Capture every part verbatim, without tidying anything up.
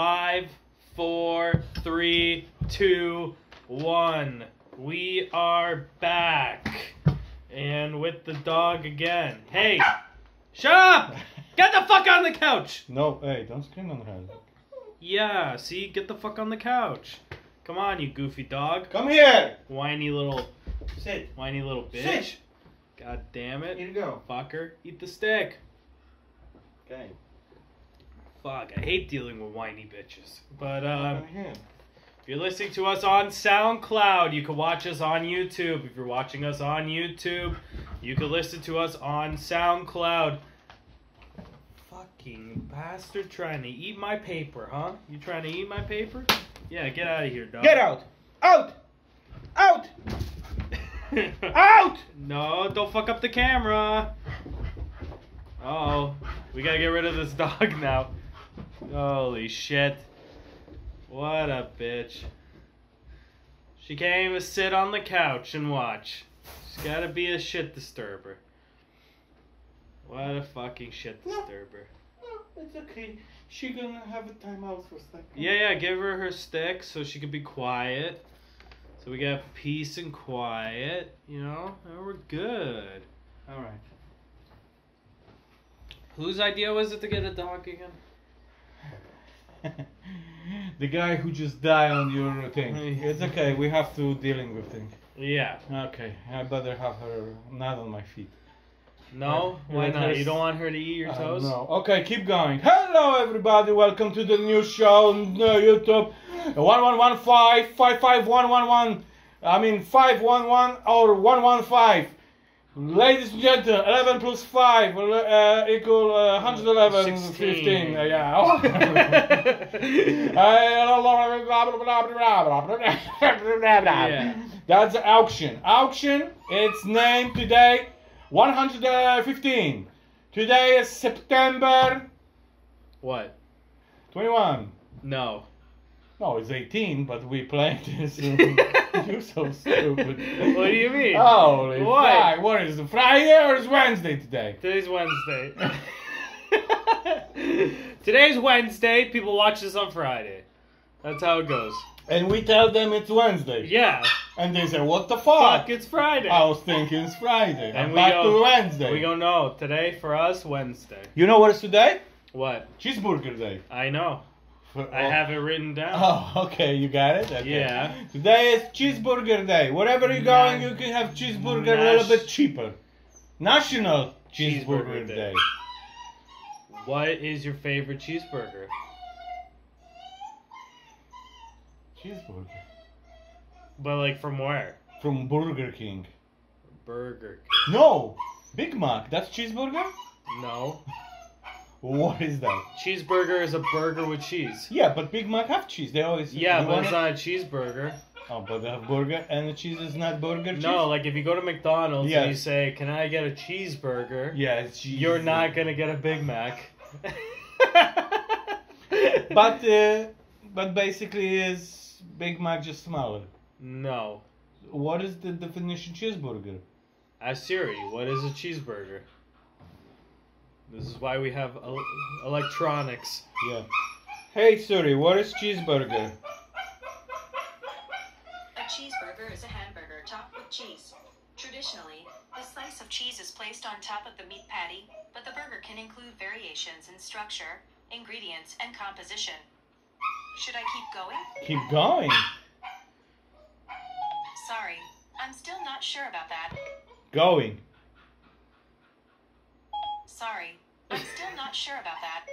Five, four, three, two, one. We are back. And with the dog again. Hey! Shut up! Get the fuck on the couch! No, hey, don't scream on the couch. Yeah, see? Get the fuck on the couch. Come on, you goofy dog. Come here! Whiny little... Sit. Whiny little bitch. Sit. God damn it. Here you go. Fucker. Eat the stick. Okay. Fuck, I hate dealing with whiny bitches. But, um... Uh, if you're listening to us on SoundCloud, you can watch us on YouTube. If you're watching us on YouTube, you can listen to us on SoundCloud. Fucking bastard trying to eat my paper, huh? You trying to eat my paper? Yeah, get out of here, dog. Get out! Out! Out! Out! No, don't fuck up the camera. Uh-oh. We gotta get rid of this dog now. Holy shit. What a bitch. She can't even sit on the couch and watch. She's gotta be a shit disturber. What a fucking shit disturber. No, no, it's okay. She gonna have a timeout for a second. Yeah, yeah, give her her stick so she can be quiet. So we got peace and quiet, you know? And we're good. Alright. Whose idea was it to get a dog again? The guy who just died on your thing. It's okay, we have to dealing with things. Yeah. Okay, I better have her not on my feet. No? Right. Why right. not? You don't want her to eat your toes? Uh, no. Okay, keep going. Hello, everybody. Welcome to the new show on YouTube. one one one five, five five one one one. I mean, five one one or one one five. Ladies and gentlemen, eleven plus five uh, equal uh, one hundred eleven, sixteen. fifteen, uh, yeah. Oh. Yeah. That's the auction. Auction, it's named today, one hundred fifteen. Today is September... What? twenty-one. No. No, it's eighteen, but we played this. You're so stupid. What do you mean? Holy fuck. What is it, Friday or is Wednesday today? Today's Wednesday. Today's Wednesday. People watch this on Friday. That's how it goes. And we tell them it's Wednesday. Yeah. And they say, what the fuck? Fuck, it's Friday. I was thinking it's Friday. And I'm we back go, to Wednesday. We go, no, today for us, Wednesday. You know what is today? What? Cheeseburger Day. I know. For, I oh. have it written down. Oh, okay, you got it? Okay. Yeah. Today is Cheeseburger Day. Wherever you're going, Na you can have cheeseburger Nas a little bit cheaper. National Cheeseburger, cheeseburger Day. Day. What is your favorite cheeseburger? Cheeseburger. But, like, from where? From Burger King. Burger King. No! Big Mac. That's cheeseburger? No. What is that? Cheeseburger is a burger with cheese. Yeah, but Big Mac have cheese. They always yeah, but it's not a cheeseburger. Oh, but they have burger and the cheese is not burger cheese? No, like if you go to McDonald's yes. and you say, can I get a cheeseburger? Yeah, it's cheese. You're not going to get a Big Mac. but uh, but basically is Big Mac just smaller? No. What is the definition cheeseburger? Ask Siri, what is a cheeseburger? This is why we have el electronics. Yeah. Hey Siri, what is cheeseburger? A cheeseburger is a hamburger topped with cheese. Traditionally, the slice of cheese is placed on top of the meat patty, but the burger can include variations in structure, ingredients, and composition. Should I keep going? Keep going. Sorry, I'm still not sure about that. Going. Sorry, I'm still not sure about that.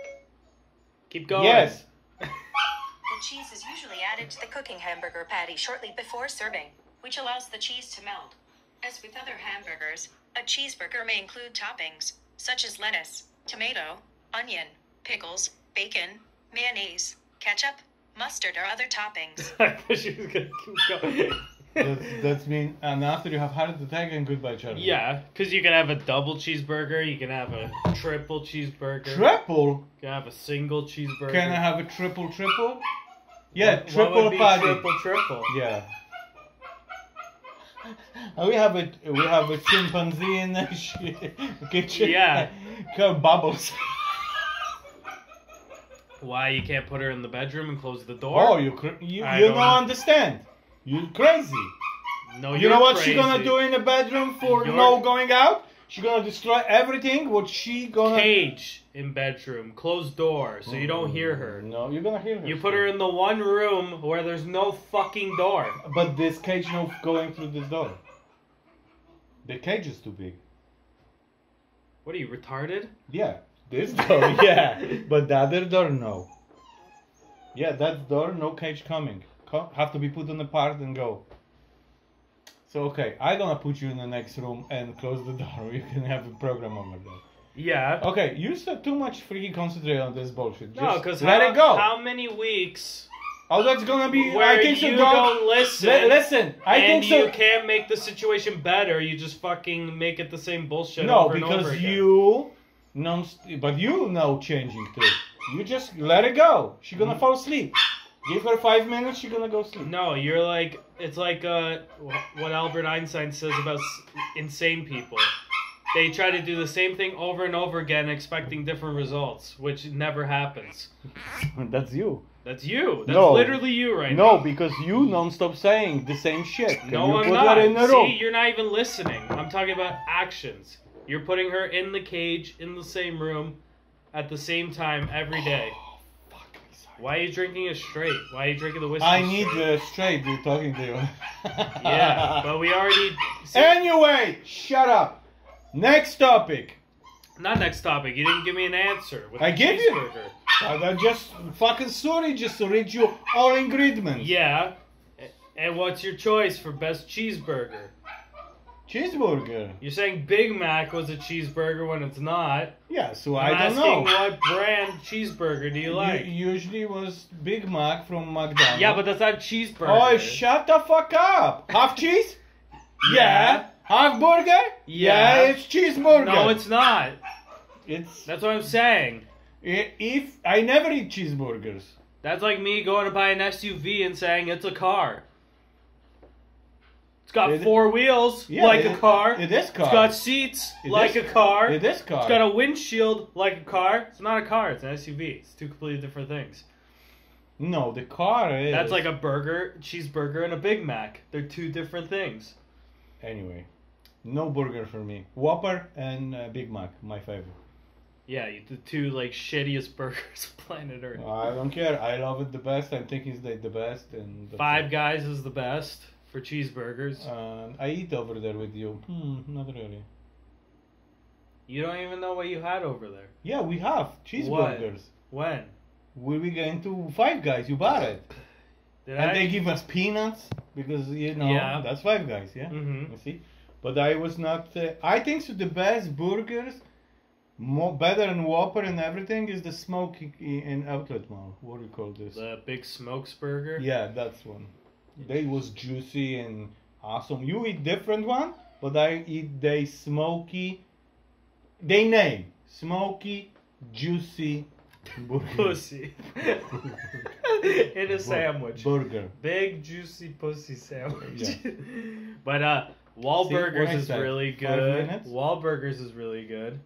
Keep going. Yes. The cheese is usually added to the cooking hamburger patty shortly before serving, which allows the cheese to melt. As with other hamburgers, a cheeseburger may include toppings, such as lettuce, tomato, onion, pickles, bacon, mayonnaise, ketchup, mustard, or other toppings. I thought she was going to keep going. That's, that's mean, and after you have heart attack and goodbye Charlie. Yeah, because you can have a double cheeseburger, you can have a triple cheeseburger. Triple? You can have a single cheeseburger. Can I have a triple triple? Yeah, what, triple what patty. Triple triple. Yeah. We have a we have a chimpanzee in the kitchen. Yeah. Bubbles. Why you can't put her in the bedroom and close the door? Oh, you cr- you, you don't, don't understand. You're crazy. No, you you're know what crazy. She gonna do in the bedroom for you're... no going out? She gonna destroy everything. What she gonna cage in bedroom, closed door, so you don't hear her. No, you're gonna hear her. You put her in the one room where there's no fucking door. But this cage no going through this door. The cage is too big. What are you, retarded? Yeah, this door, yeah, but the other door no. Yeah, that door no cage coming. Have to be put on the part and go. So, okay, I'm gonna put you in the next room and close the door. You can have a program over there. Yeah. Okay, you said too much freaking concentrate on this bullshit. Just no, because let how, it go. How many weeks? Oh, that's gonna be. Where I think you so don't, don't listen. Li- listen, I and think so. You can't make the situation better. You just fucking make it the same bullshit. No, over because and over again. you, non, but you know changing too. You just let it go. She's gonna mm-hmm. fall asleep. Give her five minutes, she's gonna go sleep. No, you're like, it's like uh, what Albert Einstein says about insane people. They try to do the same thing over and over again, expecting different results, which never happens. That's you. That's you. That's no. literally you right no, now. No, because you non-stop saying the same shit. Can no, you I'm put not. Her in the See, room? You're not even listening. I'm talking about actions. You're putting her in the cage, in the same room, at the same time, every day. Why are you drinking it straight? Why are you drinking the whiskey I need straight? the straight you're talking to. Yeah, but we already... See, anyway, shut up. Next topic. Not next topic. You didn't give me an answer. With I give you. I just fucking sorry just to read you all ingredients. Yeah. And what's your choice for best cheeseburger? Cheeseburger. You're saying Big Mac was a cheeseburger when it's not. Yeah, so I'm I don't know. I'm asking what brand cheeseburger do you like? U- usually it was Big Mac from McDonald's. Yeah, but that's not cheeseburger. Oh, shut the fuck up. Half cheese? Yeah. yeah. Half burger? Yeah. yeah, it's cheeseburger. No, it's not. It's. That's what I'm saying. If I never eat cheeseburgers. That's like me going to buy an S U V and saying it's a car. It's got it, four wheels, yeah, like it, a car. It is car. It's got seats, it like is, a car. It is car. It's got a windshield, like a car. It's not a car. It's an S U V. It's two completely different things. No, the car is... That's like a burger, cheeseburger, and a Big Mac. They're two different things. Anyway, no burger for me. Whopper and uh, Big Mac, my favorite. Yeah, the two, like, shittiest burgers on planet Earth. I don't care. I love it the best. I'm thinking it's the best. And Five Guys is the best. For cheeseburgers. Uh, I eat over there with you. Hmm, not really. You don't even know what you had over there. Yeah, we have cheeseburgers. What? When? We were going to Five Guys. You bought it. Did and I? They give us peanuts because, you know, yeah. that's Five Guys, yeah? Mm-hmm. You see? But I was not... Uh, I think so the best burgers, more better than Whopper and everything, is the Smoke in Outlet Mall. What do you call this? The Big Smokes Burger? Yeah, that's one. They was juicy and awesome. You eat different one, but I eat they smoky. They name smoky, juicy, burger. Pussy in a sandwich. Burger, big juicy pussy sandwich. Yeah. But uh, Wahlburgers is said, really good. Wahlburgers is really good.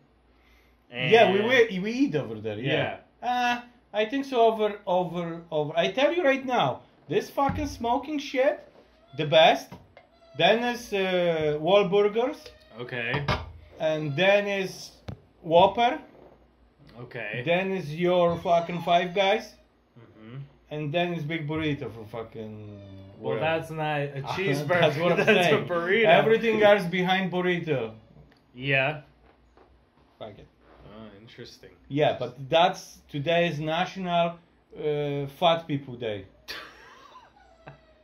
And yeah, we we we eat over there. Yeah. yeah. Uh I think so. Over over over. I tell you right now. This fucking smoking shit, the best. Then is uh, Wahlburgers. Okay. And then is Whopper. Okay. Then is your fucking Five Guys. Mm-hmm. And then is Big Burrito for fucking... Well, whatever. That's not a cheeseburger. that's what I'm that's saying. A burrito. Everything else behind burrito. Yeah. Fuck it. Oh, interesting. Yeah, but that's... Today is National uh, Fat People Day.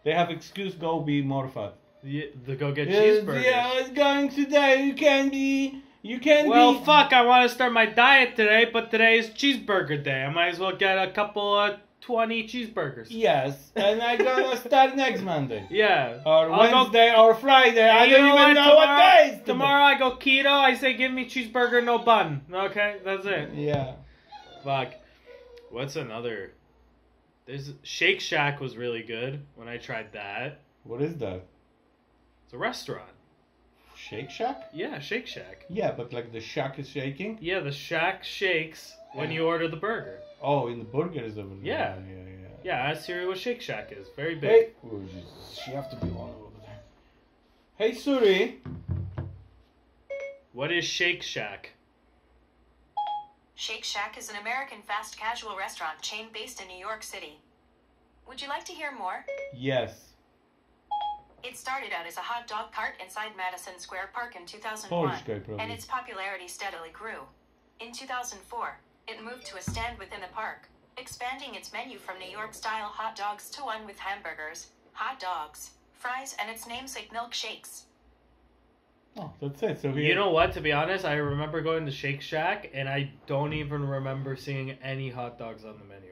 They have excuse, go be more fat. Yeah, the go get cheeseburgers. Yeah, I was going today. You can be. You can well, be. Well, fuck, I want to start my diet today, but today is cheeseburger day. I might as well get a couple of twenty cheeseburgers. Yes, and I'm going to start next Monday. Yeah. Or I'll Wednesday go... or Friday. I don't even know tomorrow, what day is today. Tomorrow I go keto. I say, give me cheeseburger, no bun. Okay, that's it. Yeah. Fuck. What's another... There's Shake Shack was really good when I tried that. What is that? It's a restaurant. Shake Shack? Yeah, Shake Shack. Yeah, but like the shack is shaking? Yeah, the shack shakes When and, you order the burger. Oh, in the burger is the one. Yeah. Yeah, yeah, yeah. Yeah, as Siri with Shake Shack is. Very big. Hey. Oh, Jesus. She have to be on over there. Hey, Siri. What is Shake Shack? Shake Shack is an American fast casual restaurant chain based in New York City. Would you like to hear more? Yes. It started out as a hot dog cart inside Madison Square Park in two thousand one, guy, and its popularity steadily grew. In two thousand four, it moved to a stand within the park, expanding its menu from New York-style hot dogs to one with hamburgers, hot dogs, fries, and its namesake milkshakes. Oh, that's it. So we... You know what? To be honest, I remember going to Shake Shack, and I don't even remember seeing any hot dogs on the menu.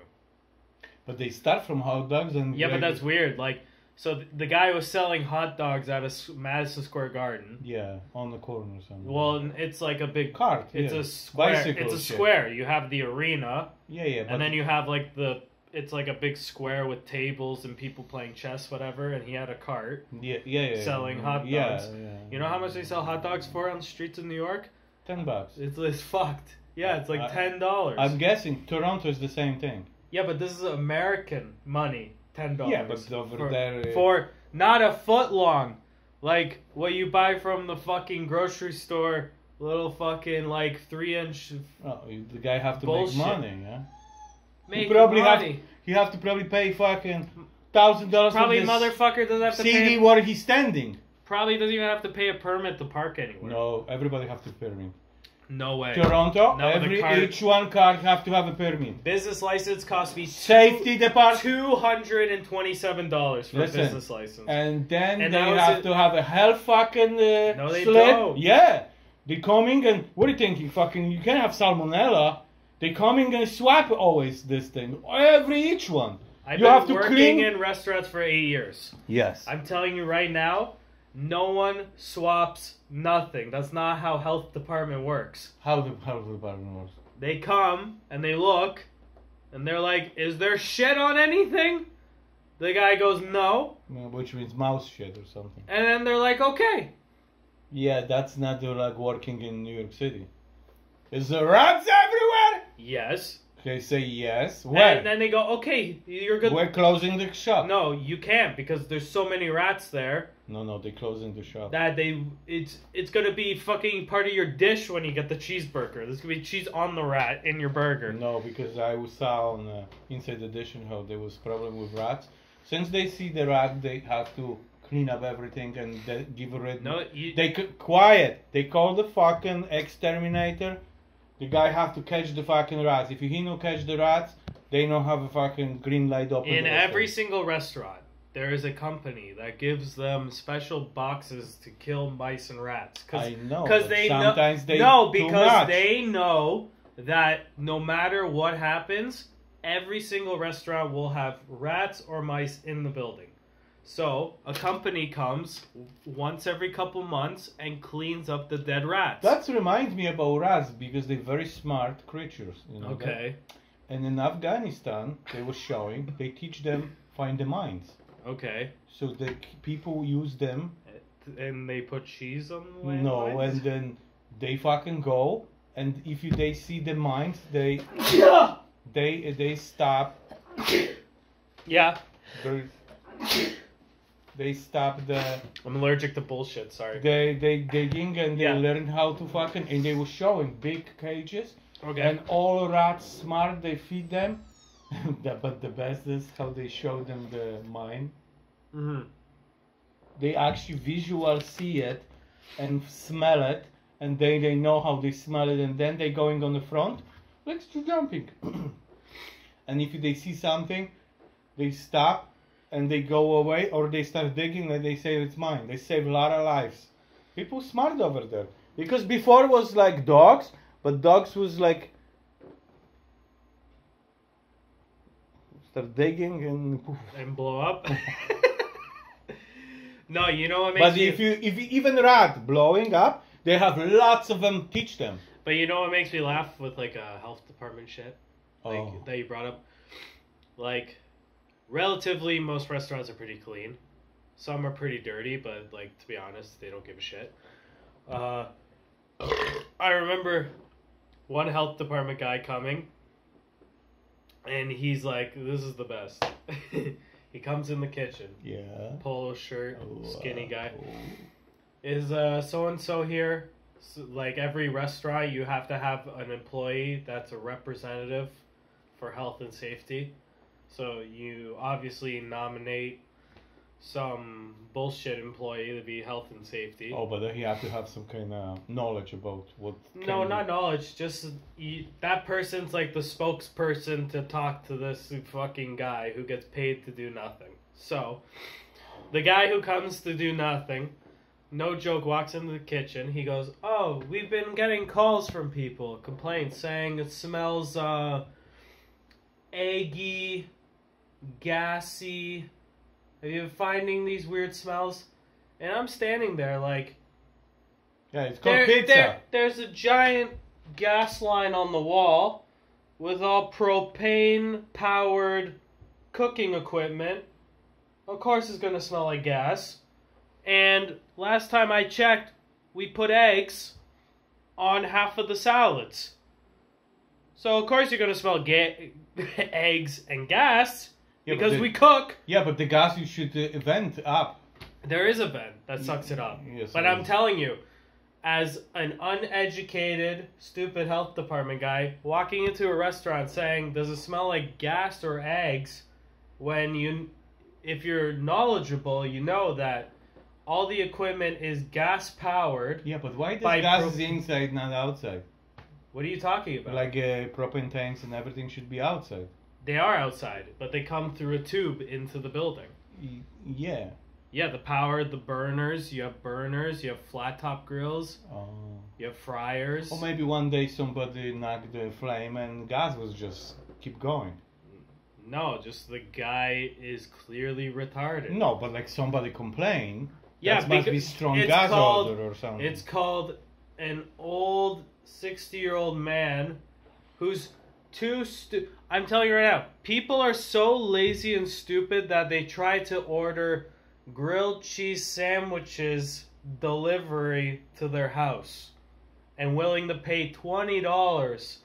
But they start from hot dogs and... Yeah, like... but that's weird. Like, so the guy was selling hot dogs out of Madison Square Garden. Yeah, on the corner or something. Well, it's like a big cart. It's yeah. a square. Bicycle it's a shit. square. You have the arena. Yeah, yeah. But... And then you have like the... It's like a big square with tables and people playing chess, whatever. And he had a cart. Yeah, yeah, yeah. Selling hot dogs. Yeah, yeah. You know how much they sell hot dogs for on the streets of New York? Ten bucks. It's it's fucked. Yeah, it's like ten dollars. I'm guessing Toronto is the same thing. Yeah, but this is American money. Ten dollars. Yeah, but over for, there uh... for not a foot long, like what you buy from the fucking grocery store. Little fucking like three inch. Oh, the guy have to bullshit. make money, yeah. Make you probably have to, you have to probably pay fucking thousand dollars. Probably motherfucker doesn't have to C D pay. Where he's standing. Probably doesn't even have to pay a permit to park anywhere. No, everybody have to permit. No way. Toronto, no, every car... each one car have to have a permit. Business license cost me safety department two hundred and twenty-seven dollars for Listen, a business license. And then and they have it... to have a hell fucking uh, no, they slip. Don't. Yeah, they coming and what are you thinking? Fucking, you can't have salmonella. They coming and swap always this thing. Every each one. I've you been have to working clean... in restaurants for eight years. Yes. I'm telling you right now, no one swaps nothing. That's not how health department works. How the health department works? They come and they look, and they're like, "Is there shit on anything?" The guy goes, "No." Yeah, which means mouse shit or something. And then they're like, "Okay." Yeah, that's not the, like working in New York City. Is there rats everywhere? Yes. They say yes. Where? And then they go, okay, you're good. We're closing the shop. No, you can't because there's so many rats there. No, no, they're closing the shop. That they, it's it's gonna be fucking part of your dish when you get the cheeseburger. There's gonna be cheese on the rat in your burger. No, because I saw on uh, Inside Edition how there was problem with rats. Since they see the rat, they have to clean up everything and they give rid. No, you... they quiet. They call the fucking exterminator. The guy have to catch the fucking rats. If he no catch the rats, they don't have a fucking green light open. In every single restaurant, there is a company that gives them special boxes to kill mice and rats. Cause, I know. Cause they sometimes know, they no, because they know that no matter what happens, every single restaurant will have rats or mice in the building. So, a company comes once every couple months and cleans up the dead rats. That reminds me about rats because they're very smart creatures. You know okay. That? And in Afghanistan, they were showing, they teach them find the mines. Okay. So, the people use them. And they put cheese on the mines? No, and then they fucking go. And if you, they see the mines, they, they, they stop. Yeah. Their, They stop the. I'm allergic to bullshit. Sorry. They they digging and they yeah. learn how to fucking and they were showing big cages. Okay. And all rats smart. They feed them. But the best is how they show them the mine. Mm-hmm. They actually visual see it, and smell it, and they they know how they smell it, and then they going on the front. Let's do jumping. And if they see something, they stop. And they go away, or they start digging, and they say it's mine. They save a lot of lives. People smart over there because before it was like dogs, but dogs was like start digging and poof. And blow up. No, you know what makes. But me... if you if you, even rat blowing up, they have lots of them teach them. But you know what makes me laugh with like a health department shit, like oh. that you brought up, like. Relatively, most restaurants are pretty clean. Some are pretty dirty, but, like, to be honest, they don't give a shit. Uh, I remember one health department guy coming, And he's like, this is the best. He comes in the kitchen. Yeah. Polo shirt, oh, skinny guy. Uh, oh. Is uh, so-and-so here? So, like, every restaurant, you have to have an employee that's a representative for health and safety. So you obviously nominate some bullshit employee to be health and safety. Oh, but then you have to have some kind of knowledge about what... No, not knowledge. Just you, that person's like the spokesperson to talk to this fucking guy who gets paid to do nothing. So the guy who comes to do nothing, no joke, walks into the kitchen. He goes, oh, we've been getting calls from people, complaints, saying it smells uh, eggy, gassy... Have you been finding these weird smells? And I'm standing there like... Yeah, it's called there, pizza. There, there's a giant gas line on the wall with all propane-powered cooking equipment. Of course it's going to smell like gas. And last time I checked, we put eggs on half of the salads. So of course you're going to smell ga- eggs and gas. Yeah, because the, we cook. Yeah, but the gas you should uh, vent up. There is a vent that sucks it up. Yes, but I'm telling you, as an uneducated, stupid health department guy, walking into a restaurant saying, does it smell like gas or eggs? When you, if you're knowledgeable, you know that all the equipment is gas powered. Yeah, but why does gas prop- is inside, not outside? What are you talking about? Like uh, propane tanks and everything should be outside. They are outside, but they come through a tube into the building. Yeah. Yeah, the power, the burners, you have burners, you have flat-top grills, oh. You have fryers. Or maybe one day somebody knocked the flame and gas was just keep going. No, just the guy is clearly retarded. No, but like somebody complained, yeah, that must be strong gas called, odor or something. It's called an old sixty-year-old man who's... Too stu- I'm telling you right now, people are so lazy and stupid that they try to order grilled cheese sandwiches delivery to their house and willing to pay twenty dollars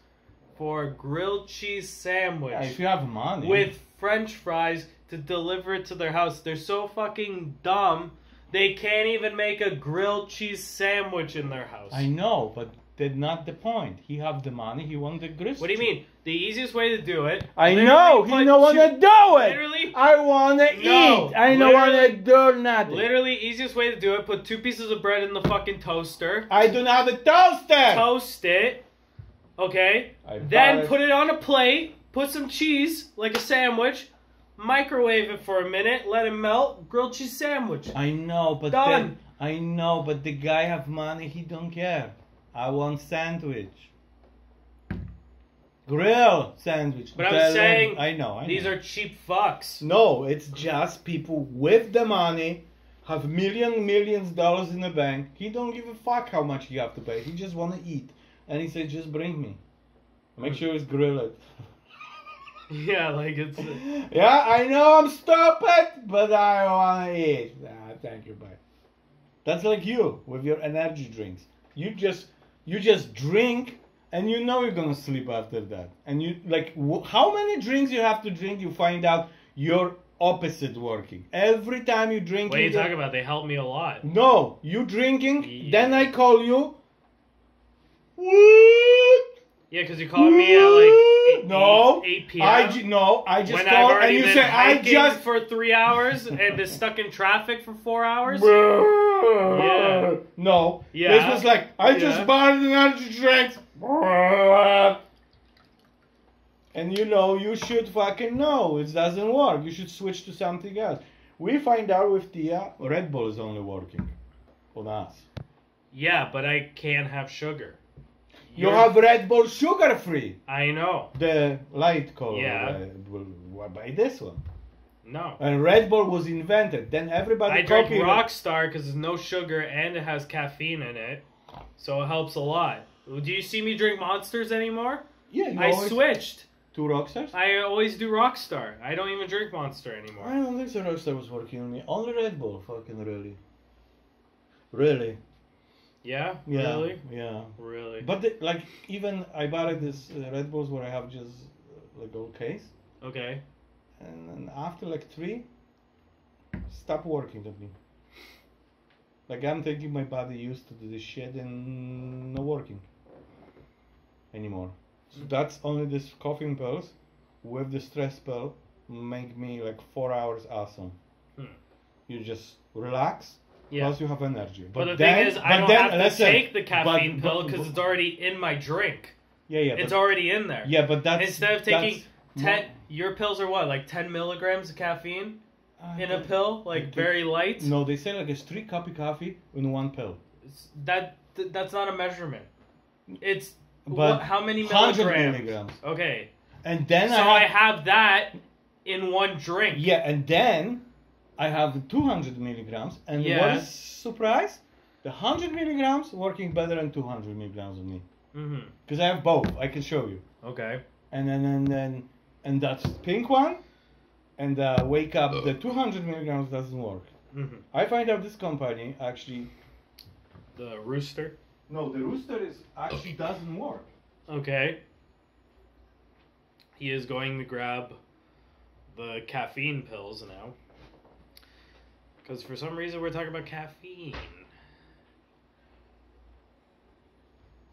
for a grilled cheese sandwich. Yeah, if you have money. With French fries to deliver it to their house. They're so fucking dumb, they can't even make a grilled cheese sandwich in their house. I know, but... That's not the point. He have the money. He won the grist. What do you mean? The easiest way to do it. I know. He don't want to do it. Literally. I want to no, eat. I don't want to do nothing. Literally, easiest way to do it. Put two pieces of bread in the fucking toaster. I do not have a toaster. Toast it. Okay. I then it. Put it on a plate. Put some cheese, like a sandwich. Microwave it for a minute. Let it melt. Grilled cheese sandwich. I know, but Done. Then, I know, but the guy have money. He don't care. I want sandwich. Grill sandwich. But I'm saying, I know, I know. These are cheap fucks. No, it's just people with the money, have million, millions of dollars in the bank. He don't give a fuck how much you have to pay. He just want to eat. And he said, just bring me. Make sure it's grilled. Yeah, like it's... A- yeah, I know I'm stupid, but I want to eat. Nah, thank you, bye. That's like you with your energy drinks. You just... You just drink, and you know you're gonna sleep after that. And you like, w- how many drinks you have to drink? You find out your opposite working every time you drink. What are you talking about? They help me a lot. No, you drinking, yeah. Then I call you. What? Yeah, because you're calling me at like eight, no, eight p.m. I no, I just call and you say I just for three hours and been stuck in traffic for four hours. Yeah. No, yeah. This was like I yeah. just bought an energy drink, and you know you should fucking know it doesn't work. You should switch to something else. We find out with Tia, Red Bull is only working on us. Yeah, but I can't have sugar. You have Red Bull sugar free. I know. The light color. Yeah. Uh, by this one. No. And Red Bull was invented. Then everybody. I drank Rockstar because there's no sugar and it has caffeine in it, so it helps a lot. Do you see me drink Monsters anymore? Yeah. I switched. To Rockstars? I always do Rockstar. I don't even drink Monster anymore. I don't think the Rockstar was working on me. Only Red Bull, fucking really. Really. Yeah? Yeah? Really? Yeah. Really. But the, like even I bought this uh, Red Bulls where I have just like all case. Okay. And then after like three, stop working on me. Like I'm taking my body used to this shit and not working anymore. So that's only this coughing pills with the stress pill make me like four hours awesome. Hmm. You just relax. Yeah. Plus you have energy. But, but the then, thing is, I don't then, have listen, to take the caffeine but, but, pill because it's already in my drink. Yeah, yeah. It's but, already in there. Yeah, but that's... Instead of taking ten... More, your pills are what? Like ten milligrams of caffeine uh, in a pill? Like they, very light? No, they say like it's three cup of coffee in one pill. That th That's not a measurement. It's... But how many milligrams? one hundred milligrams. Okay. And then so I... Have, I have that in one drink. Yeah, and then... I have two hundred milligrams, and yeah. What is surprise? The one hundred milligrams working better than two hundred milligrams on me. Mm-hmm. Because I have both. I can show you. Okay. And then and then and that's pink one, and uh, wake up the two hundred milligrams doesn't work. Mm-hmm. I find out this company actually. The Rooster. No, the Rooster is actually doesn't work. Okay. He is going to grab the caffeine pills now. Because for some reason we're talking about caffeine.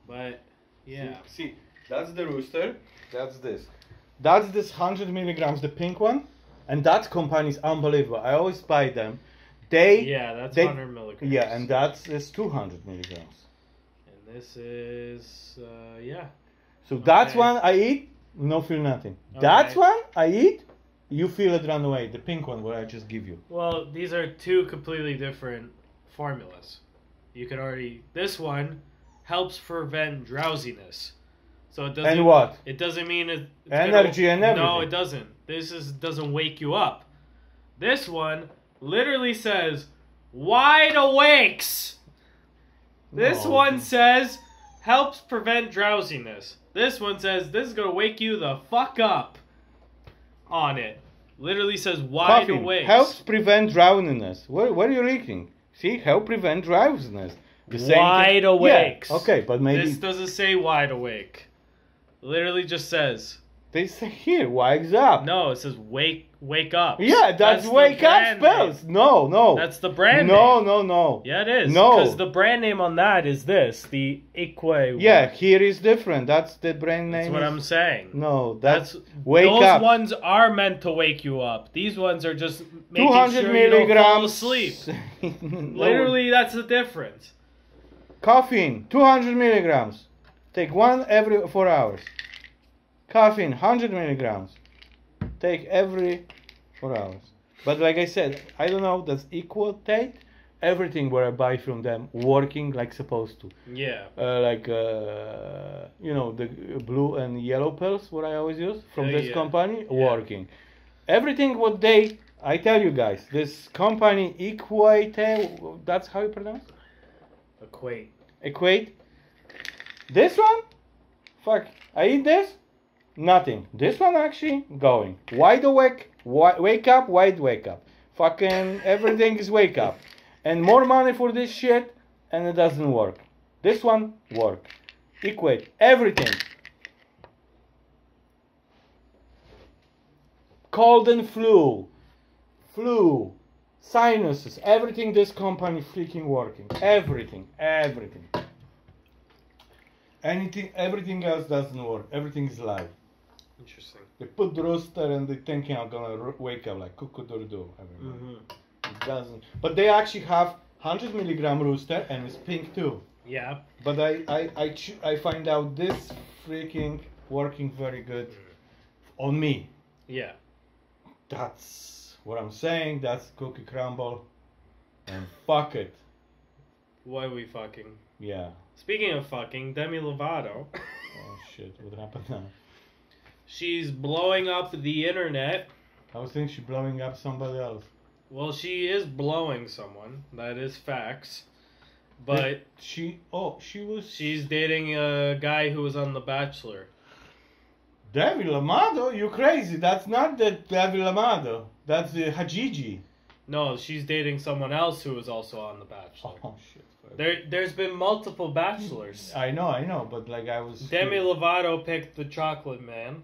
But, yeah. See, see, that's the Rooster. That's this. That's this one hundred milligrams, the pink one. And that company is unbelievable. I always buy them. They... Yeah, that's they, one hundred milligrams. Yeah, and that's is two hundred milligrams. And this is... Uh, yeah. So okay. That's one I eat, no feel nothing. Okay. That's one I eat... You feel it run away, the pink one, what I just give you. Well, these are two completely different formulas. You can already... This one helps prevent drowsiness. So it doesn't... And what? It doesn't mean... It, it's energy gonna, and everything. No, it doesn't. This is doesn't wake you up. This one literally says, wide awakes. This no. one says, helps prevent drowsiness. This one says, this is going to wake you the fuck up. On it, literally says wide awake. Helps prevent drowsiness. What, what are you reading? See, help prevent drowsiness. The wide same awakes. Yeah. Okay, but maybe this doesn't say wide awake. Literally just says. They say here, wakes up. No, it says wake, wake up. Yeah, that's, that's wake up spells. Name. No, no. That's the brand. No, name. No, no. Yeah, it is. No, because the brand name on that is this, the Equa. Yeah, here is different. That's the brand name. That's what is... I'm saying. No, that's, that's wake those up. Those ones are meant to wake you up. These ones are just making two hundred sure milligrams. You don't fall asleep. No. Literally, that's the difference. Caffeine, two hundred milligrams. Take one every four hours. Caffeine, one hundred milligrams. Take every four hours. But like I said, I don't know, does equal take? Everything where I buy from them, working like supposed to. Yeah. Uh, like, uh, you know, the blue and yellow pills, what I always use from uh, this yeah. company, yeah. working. Everything what they, I tell you guys, this company, Equate, that's how you pronounce it? Equate. Equate. This one? Fuck, I eat this? Nothing. This one actually going wide awake, wi wake up, wide wake up. Fucking everything is wake up, and more money for this shit, and it doesn't work. This one work. Equate everything. Cold and flu, flu, sinuses, everything. This company freaking working. Everything, everything. Anything, everything else doesn't work. Everything is live. Interesting. They put the Rooster and they thinking I'm gonna wake up like cuckoo-doo-doo. Mm-hmm. It doesn't. But they actually have one hundred milligram Rooster and it's pink too. Yeah. But I I I, ch I find out this freaking working very good on me. Yeah. That's what I'm saying. That's cookie crumble. And fuck it. Why we fucking? Yeah. Speaking of fucking, Demi Lovato. Oh shit, what happened now? She's blowing up the internet. I was thinking she's blowing up somebody else. Well, she is blowing someone. That is facts. But... Did she... Oh, she was... She's dating a guy who was on The Bachelor. Demi Lovato? You crazy. That's not the Demi Lovato. That's the Hajiji. No, she's dating someone else who was also on The Bachelor. Oh shit. There, there's been multiple bachelors. I know, I know, but like I was... Demi Lovato picked the chocolate man.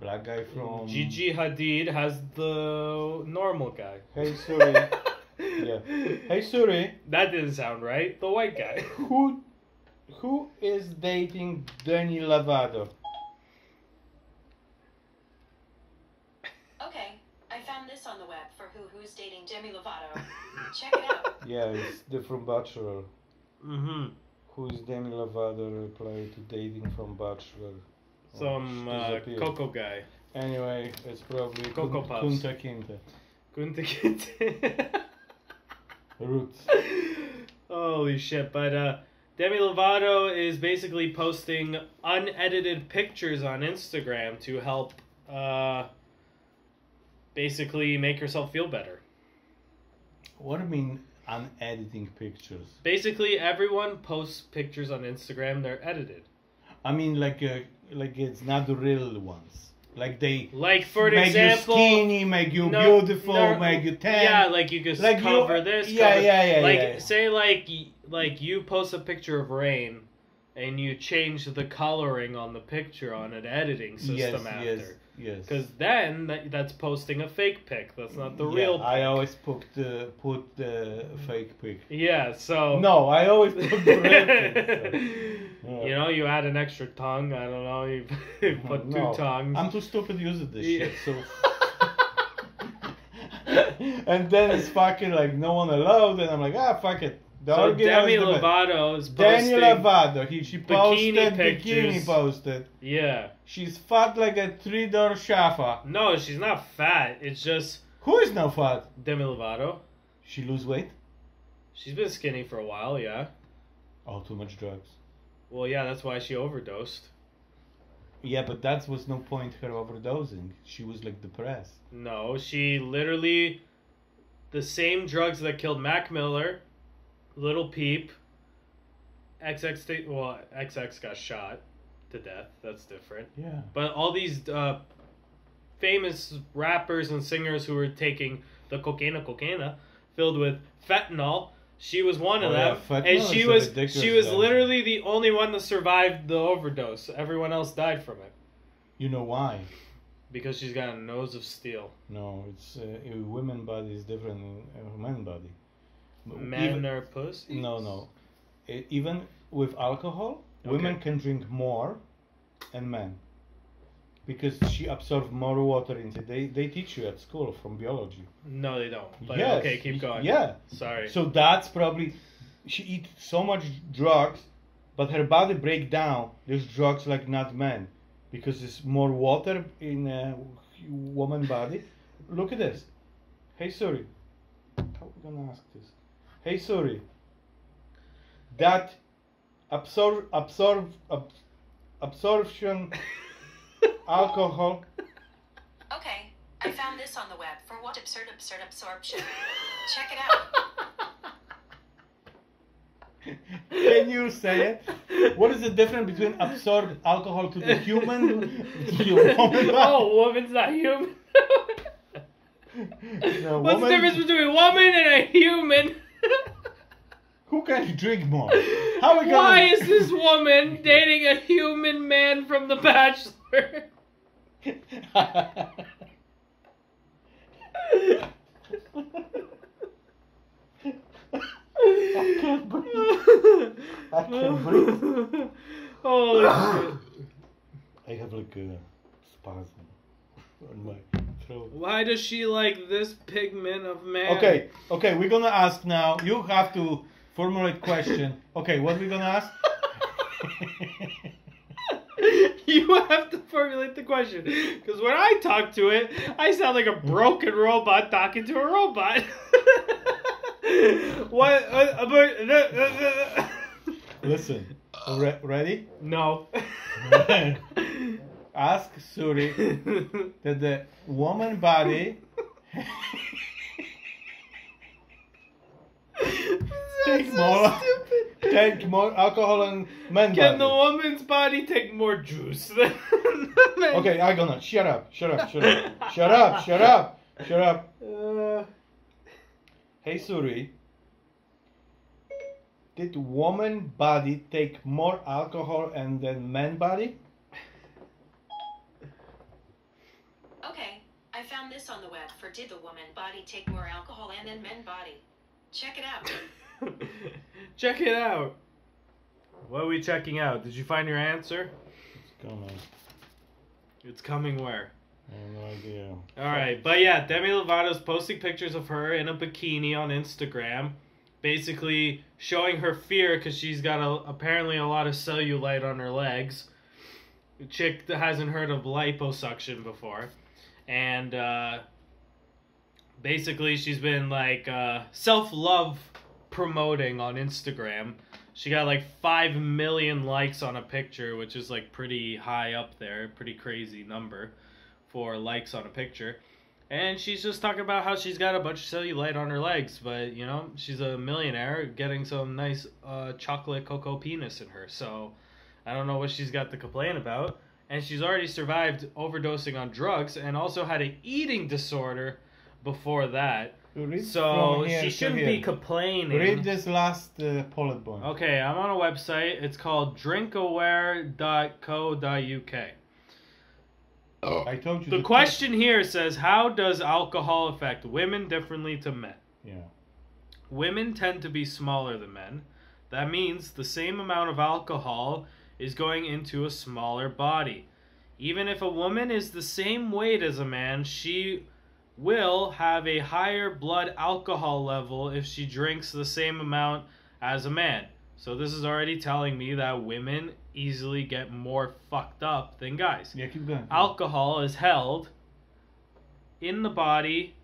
Black guy from... Gigi Hadid has the normal guy. Hey Suri. Yeah. Hey Suri. That didn't sound right. The white guy. Who who is dating Demi Lovato? Okay. I found this on the web for who who's dating Demi Lovato. Check it out. Yeah, it's the from Bachelor. Mm-hmm. Who is Demi Lovato replied to dating from Bachelor? Some uh, Coco guy. Anyway, it's probably Coco Puffs. Kunta Kinte. Kunta Kinte. Roots. Holy shit, but uh, Demi Lovato is basically posting unedited pictures on Instagram to help uh, basically make herself feel better. What do you mean unedited pictures? Basically, everyone posts pictures on Instagram, they're edited. I mean, like... Uh, Like it's not the real ones. Like they like for example make you skinny, make you no, beautiful, no, make you tan. Yeah, like you just like cover you, this. Yeah, cover, yeah, yeah. Like yeah, yeah. say like like you post a picture of rain, and you change the coloring on the picture on an editing system yes, after. Yes, yes. Because then that, that's posting a fake pic. That's not the yeah, real. Pic. I always put the put the fake pic. Yeah. So. No, I always put the real pic. So. Yeah. You know, you add an extra tongue. I don't know. You put no, two tongues. I'm too stupid to use this yeah. shit. So. And then it's fucking like no one allowed, and I'm like, ah, fuck it. The so Demi Lovato is posting. Demi Lovato, he she posted bikini, pictures. bikini posted. Yeah. She's fat like a three-door shafa. No, she's not fat. It's just. Who is now fat? Demi Lovato. She lose weight. She's been skinny for a while, yeah. Oh, too much drugs. Well, yeah, that's why she overdosed. Yeah, but that was no point her overdosing. She was, like, depressed. No, she literally... The same drugs that killed Mac Miller, Little Peep, X X... Well, X X got shot to death. That's different. Yeah. But all these uh, famous rappers and singers who were taking the cocaina cocaina filled with fentanyl... She was one of oh, them, yeah. and she was she was guy. literally the only one that survived the overdose. Everyone else died from it. You know why? Because she's got a nose of steel. No, it's uh, a women's body is different than a man's body. Men even, are pussies? No, no. It, even with alcohol, okay. women can drink more than men. Because she absorbs more water into they they teach you at school from biology. No, they don't. But yes. Okay, keep going. Yeah. Sorry. So that's probably she eats so much drugs, but her body break down these drugs like not men, because there's more water in a woman body. Look at this. Hey Suri, how are we gonna ask this? Hey Suri. That absorb absorb ab, absorption. Alcohol. Okay, I found this on the web for what absurd absurd absorption. Check it out. Can you say it? What is the difference between absorb alcohol to the human? human oh, woman's not human. No, What's woman... the difference between a woman and a human? Who can drink more? How we gonna... Why is this woman dating a human man from The Bachelor? I can't breathe. I can't breathe. Holy shit. I have like a spasm on my throat. Why does she like this pigment of man? Okay, okay, we're gonna ask now. You have to formulate question. Okay, what we gonna ask? You have to formulate the question. Because when I talk to it, I sound like a broken robot talking to a robot. What? Uh, uh, Listen. Re ready? No. Ask Suri that the woman body... Take more, so take more alcohol and men Can body. the woman's body take more juice than the men? Okay, I'm gonna shut up, shut up, shut up, shut up, shut up, shut up. Uh, hey Suri, did woman body take more alcohol and then men body? found this on the web for did the woman body take more alcohol and then men body? Check it out. Check it out. What are we checking out? Did you find your answer? It's coming. It's coming where? I have no idea. Alright, but yeah, Demi Lovato's posting pictures of her in a bikini on Instagram, basically showing her fear because she's got a, apparently a lot of cellulite on her legs. A chick that hasn't heard of liposuction before. And uh, basically she's been like uh, self-love promoting on Instagram. She got like five million likes on a picture, which is like pretty high up there. Pretty crazy number for likes on a picture. And she's just talking about how she's got a bunch of cellulite on her legs. But, you know, she's a millionaire getting some nice uh, chocolate cocoa penis in her. So I don't know what she's got to complain about. And she's already survived overdosing on drugs and also had an eating disorder before that. Read so she shouldn't be complaining. Read this last uh, bullet point. Okay, I'm on a website. It's called drink aware dot co dot U K. Oh. I told you. The, the question part. Here says, how does alcohol affect women differently to men? Yeah. Women tend to be smaller than men. That means the same amount of alcohol is going into a smaller body. Even if a woman is the same weight as a man, she will have a higher blood alcohol level if she drinks the same amount as a man. So this is already telling me that women easily get more fucked up than guys. Yeah, keep going. Alcohol is held in the body,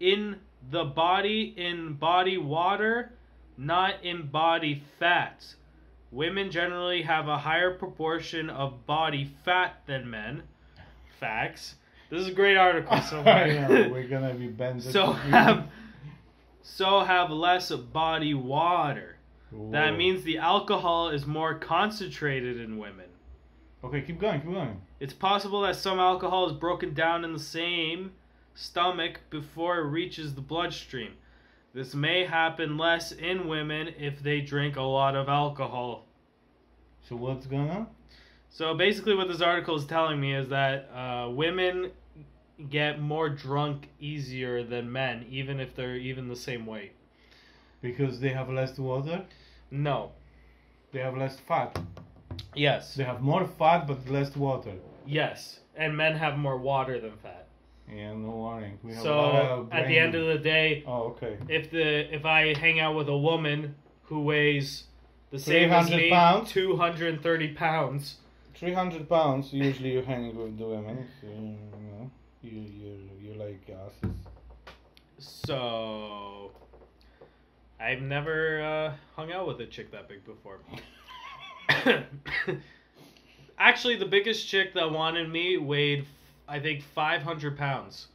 in the body, in body water, not in body fat. Women generally have a higher proportion of body fat than men. Facts. This is a great article. So yeah, we're gonna be benzos. So have, so have less body water. Whoa. That means the alcohol is more concentrated in women. Okay, keep going, keep going. It's possible that some alcohol is broken down in the same stomach before it reaches the bloodstream. This may happen less in women if they drink a lot of alcohol. So what's going on? So basically what this article is telling me is that uh, women get more drunk easier than men, even if they're even the same weight. Because they have less water? No. They have less fat? Yes. They have more fat but less water? Yes. And men have more water than fat. Yeah, no warning. We have so a lot of at the end of the day, oh, okay. if the if I hang out with a woman who weighs the same as me, pounds? two hundred thirty pounds, three hundred pounds, usually you're hanging with the women. So, you know, you you you like asses. So I've never uh, hung out with a chick that big before. Actually, the biggest chick that wanted me weighed, I think, five hundred pounds.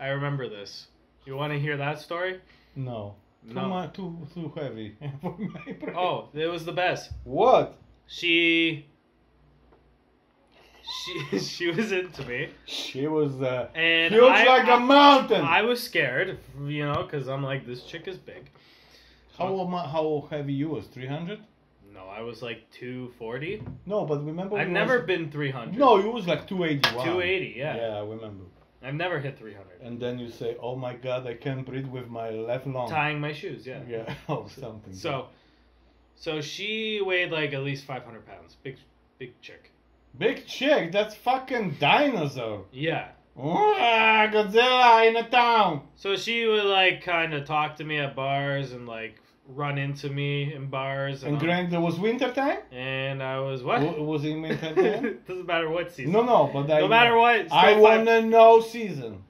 I remember this. You want to hear that story? No. No. Too, much, too, too heavy for my brain. Oh, it was the best. What? She... She she was into me. She was uh, and huge I, like I, a mountain. I was scared, you know, because I'm like, this chick is big. How, so, how heavy you was? three hundred? No, I was like two forty. No, but remember... I've never was... been three hundred. No, you was like two eighty. Wow. two eighty, yeah. Yeah, I remember. I've never hit three hundred. And then you say, oh my God, I can't breathe with my left lung. Tying my shoes, yeah. Yeah, or oh, something. So, so she weighed like at least five hundred pounds. Big, big chick. Big chick? That's fucking dinosaur. Yeah. Ooh, Godzilla in a town. So she would like kind of talk to me at bars and like... run into me in bars. And, and granted, it was winter time? And I was what? W was it winter time? Doesn't matter what season. No, no, but I... No matter what. I want to know season.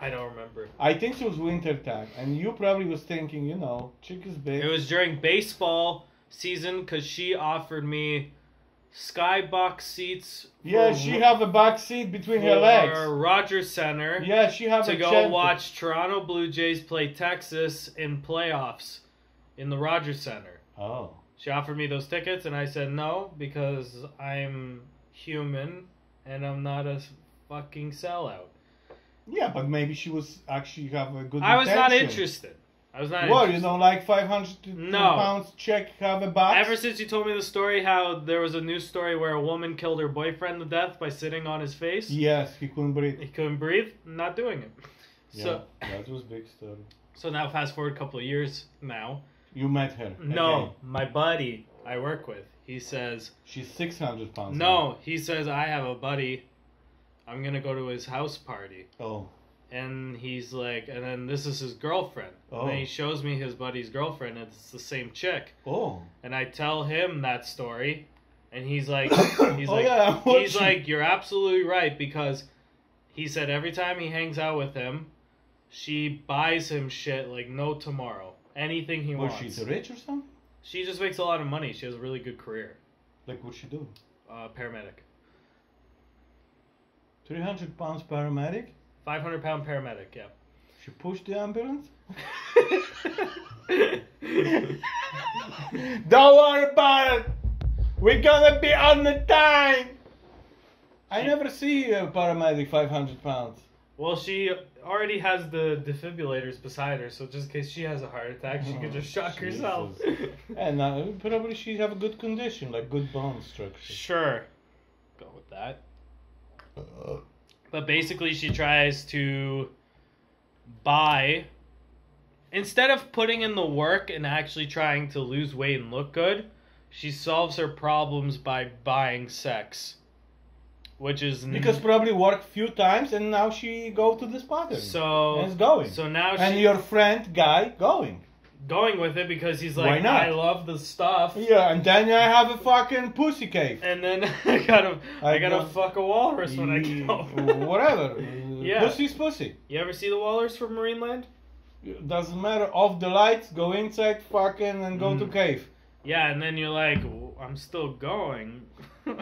I don't remember. I think it was winter time. And you probably was thinking, you know, chick is big. It was during baseball season because she offered me skybox seats. Yeah, she have a box seat between her legs. For Rogers Center. Yeah, she have to a... To go champion. Watch Toronto Blue Jays play Texas in playoffs. In the Rogers Center. Oh. She offered me those tickets, and I said no, because I'm human, and I'm not a fucking sellout. Yeah, but maybe she was actually have a good I intention. Was not interested. I was not. What, you don't like five hundred no. pounds check have a box? Ever since you told me the story how there was a news story where a woman killed her boyfriend to death by sitting on his face. Yes, he couldn't breathe. He couldn't breathe. Not doing it. Yeah, so that was a big story. So now fast forward a couple of years now. You met her. No, again. My buddy I work with. He says she's six hundred pounds. No, now. He says I have a buddy. I'm gonna go to his house party. Oh. And he's like, and then this is his girlfriend. Oh. And then he shows me his buddy's girlfriend, and it's the same chick. Oh. And I tell him that story, and he's like, he's oh, like, yeah, he's like, you're absolutely right, because he said every time he hangs out with him, she buys him shit like no tomorrow, anything he well, wants. She's rich or something? She just makes a lot of money. She has a really good career. Like what she do? Uh, paramedic. Three hundred pounds paramedic. five hundred pound paramedic, yeah. She pushed the ambulance? Don't worry about it! We're gonna be on the time! I never see a paramedic five hundred pounds. Well, she already has the defibrillators beside her, so just in case she has a heart attack, she oh, could just shock Jesus. herself. And uh, probably she have a good condition, like good bone structure. Sure. Go with that. Uh. But basically, she tries to buy, instead of putting in the work and actually trying to lose weight and look good, she solves her problems by buying sex, which is because probably worked few times and now she go to this pattern. So and it's going. So now and she, your friend guy going, going with it because he's like, I love the stuff. Yeah, and then I have a fucking pussy cave. And then I gotta, I, I gotta got, fuck a walrus when I get over. Whatever. Yeah. Pussy's pussy. You ever see the walrus from Marineland? It doesn't matter. Off the lights, go inside, fucking, and go mm. to cave. Yeah, and then you're like, I'm still going. uh,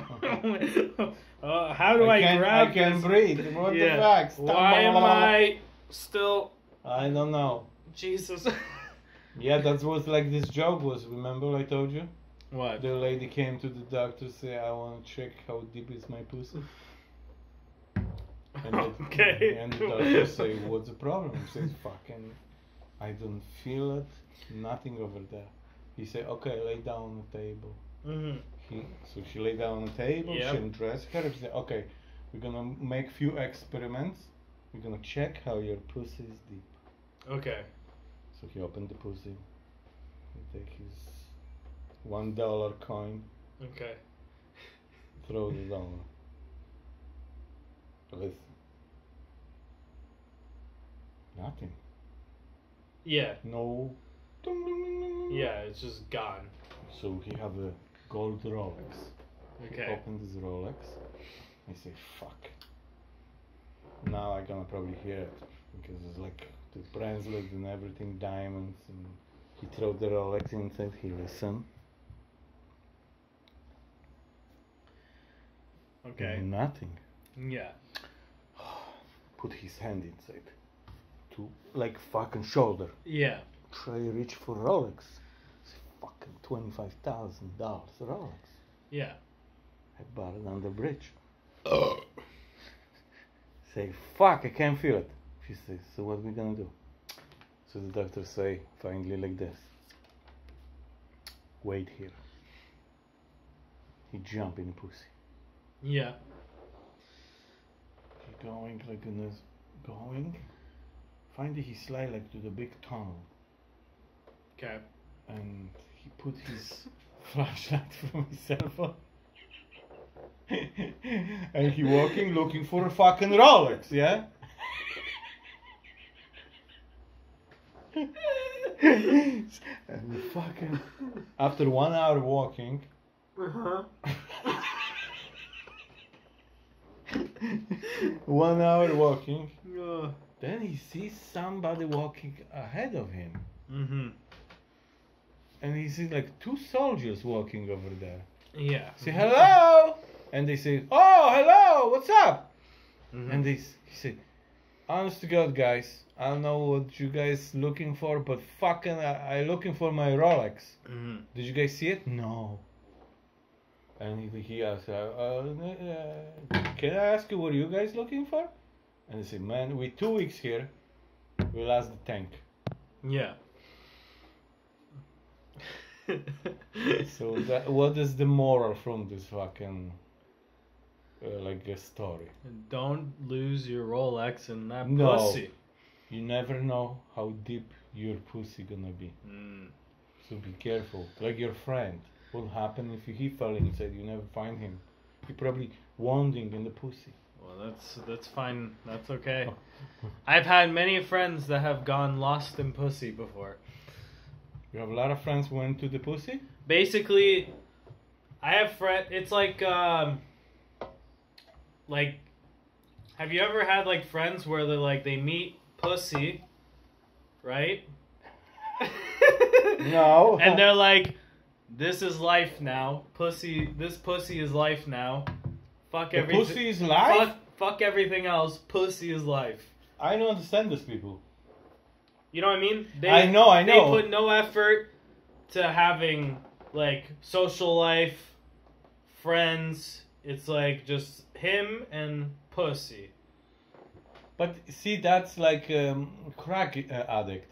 how do I, I can, grab I can this? breathe. What yeah. the fuck? Stumble. Why am I still... I don't know. Jesus. Yeah, that was like this joke was, remember I told you? What? The lady came to the doctor say, I want to check how deep is my pussy. And okay. It, and the doctor say, what's the problem? He says, fucking, I don't feel it, nothing over there. He said, okay, lay down on the table. Mm-hmm. He, so she lay down on the table, yep. She undressed her, she said, okay, we're going to make few experiments. We're going to check how your pussy is deep. Okay. So he opened the pussy, he take his one dollar coin, okay, throw the dollar, listen, nothing. Yeah. No. Yeah, it's just gone. So he have a gold Rolex. Okay. He opened his Rolex, he say, fuck, now I gonna probably hear it, because it's like the bracelets and everything, diamonds, and he threw the Rolex and said, he listen. Okay. And nothing. Yeah. Put his hand inside. To, like, fucking shoulder. Yeah. Try reach for Rolex. It's fucking twenty-five thousand dollars Rolex. Yeah. I bought it on the bridge. Say, fuck, I can't feel it. He says, so what we gonna do? So the doctor say, finally like this. Wait here. He jump in the pussy. Yeah. He going like in this, going. Finally he slide like to the big tunnel. Okay. And he put his flashlight from his cell phone. And he walking looking for a fucking Rolex, yeah? And fucking after one hour walking, uh-huh. one hour walking, uh. Then he sees somebody walking ahead of him, mm-hmm. and he sees like two soldiers walking over there. Yeah. Say hello, and they say, "Oh, hello, what's up?" Mm-hmm. And they he said, "Honest to God, guys." I don't know what you guys looking for, but fucking I, I looking for my Rolex. Mm-hmm. Did you guys see it? No. And he, he asked, uh, uh, can I ask you what you guys looking for? And he said, man, we two weeks here. We lost the tank. Yeah. So that, what is the moral from this fucking uh, like a story? Don't lose your Rolex in that no. pussy. You never know how deep your pussy gonna be. Mm. So be careful. Like your friend. What happened if he fell inside? You never find him. He probably wounding in the pussy. Well, that's that's fine. That's okay. I've had many friends that have gone lost in pussy before. You have a lot of friends who went to the pussy? Basically, I have friends. It's like, um, like, have you ever had, like, friends where they like, they meet pussy, right? No. And they're like, this is life now. Pussy, this pussy is life now. Fuck everything. Pussy is life? Fuck, fuck everything else. Pussy is life. I don't understand these people. You know what I mean? They, I know, I know. They put no effort to having, like, social life, friends. It's, like, just him and pussy. But, see, that's like um, crack uh, addict.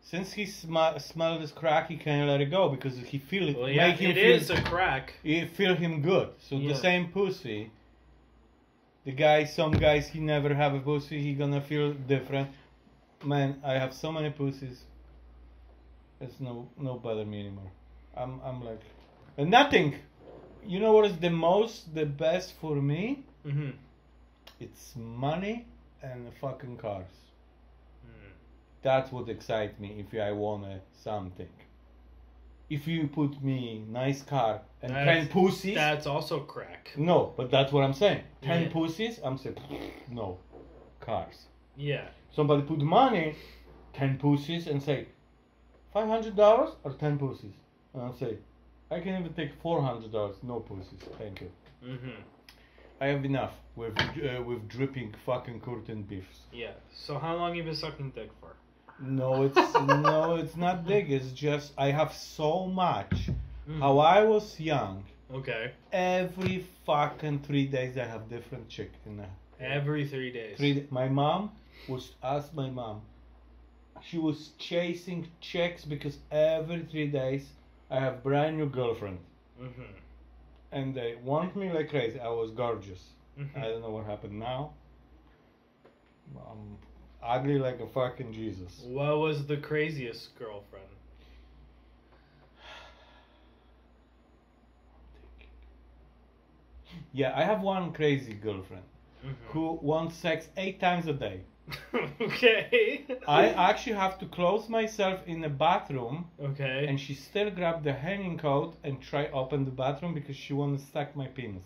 Since he sm- smelled this crack, he can't let it go because he feel it. Well, yeah, make him it feel, is a crack. It feel him good. So yeah. The same pussy, the guy, some guys, he never have a pussy, he gonna feel different. Man, I have so many pussies. It's no no bother me anymore. I'm I'm like and nothing. You know what is the most the best for me? Mm-hmm. It's money and the fucking cars. Mm. That's what excites me. If I want something, if you put me nice car and that ten is, pussies, that's also crack. No, but that's what I'm saying. Ten yeah. pussies, I'm saying no cars. Yeah. Somebody put money, ten pussies, and say, five hundred dollars or ten pussies, and I say, I can even take four hundred dollars, no pussies, thank you. Mm-hmm. I have enough with uh, with dripping fucking curtain beefs. Yeah. So how long you been sucking dick for? No, it's no, it's not dick. It's just I have so much. Mm. How I was young. Okay. Every fucking three days I have different chick in there. Every three days. Three. My mom. Was asked my mom. She was chasing chicks because every three days I have brand new girlfriend, mm-hmm. and they want me like crazy. I was gorgeous. Mm-hmm. I don't know what happened now. I'm ugly like a fucking Jesus. What was the craziest girlfriend? Yeah, I have one crazy girlfriend mm-hmm. who wants sex eight times a day. Okay. I actually have to close myself in the bathroom. Okay. And she still grabbed the hanging coat and try open the bathroom because she wanna suck my penis.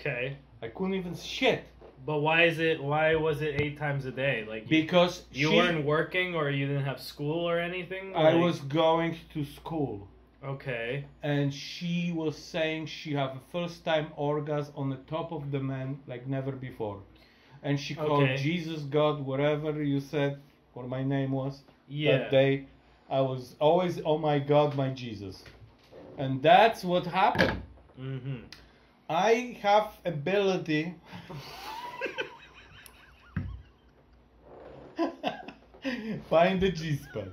Okay. I couldn't even shit. But why is it? Why was it eight times a day? Like because you, you she, weren't working or you didn't have school or anything. Like... I was going to school. Okay. And she was saying she have a first time orgasm on the top of the man like never before. And she called okay. Jesus, God, whatever you said, or my name was, yeah. that day. I was always, oh my God, my Jesus. And that's what happened. Mm-hmm. I have ability. Find the G-spot.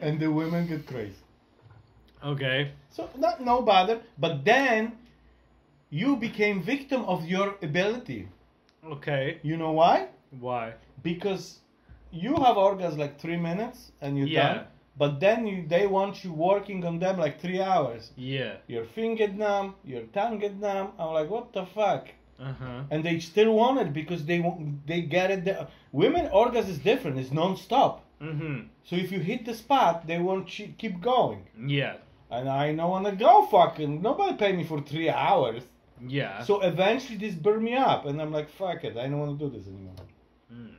And the women get crazy. Okay. So, not, no bother. But then, you became victim of your ability. Okay. You know why? Why? Because you have orgasms like three minutes and you're yeah. done. But then you, they want you working on them like three hours. Yeah. Your finger get numb, your tongue get numb. I'm like, what the fuck? Uh-huh. And they still want it because they they get it. The, women orgasm is different. It's non-stop. Mm-hmm. So if you hit the spot, they want you keep going. Yeah. And I don't want to go fucking. Nobody paid me for three hours. Yeah. So eventually this burned me up, and I'm like, fuck it, I don't want to do this anymore. Mm.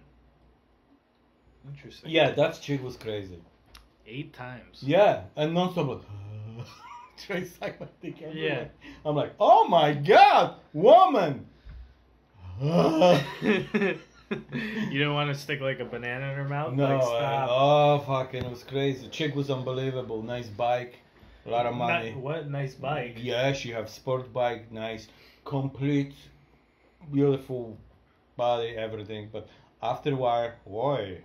Interesting. Yeah, that chick was crazy. Eight times. Yeah, and non-stop. Try suck my dick. Yeah. I'm like, oh my God, woman. You didn't want to stick like a banana in her mouth? No. Like, stop. I, oh, fucking, it was crazy. Chick was unbelievable. Nice bike. A lot of money. Not, what? Nice bike. Yeah, she have sport bike, nice, complete, beautiful body, everything. But after a while, boy,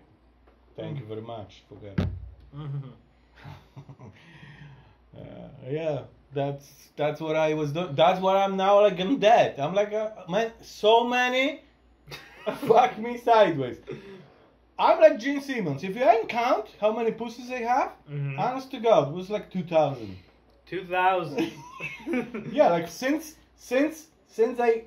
thank mm-hmm. you very much. Forget it. Mm-hmm. Uh, yeah, that's that's what I was doing. That's what I'm now like. I'm dead. I'm like, uh, man, so many fuck me sideways. I'm like Gene Simmons. If you ain't count how many pussies I have, mm-hmm. honest to God, it was like two thousand. two thousand. Yeah, like since since since I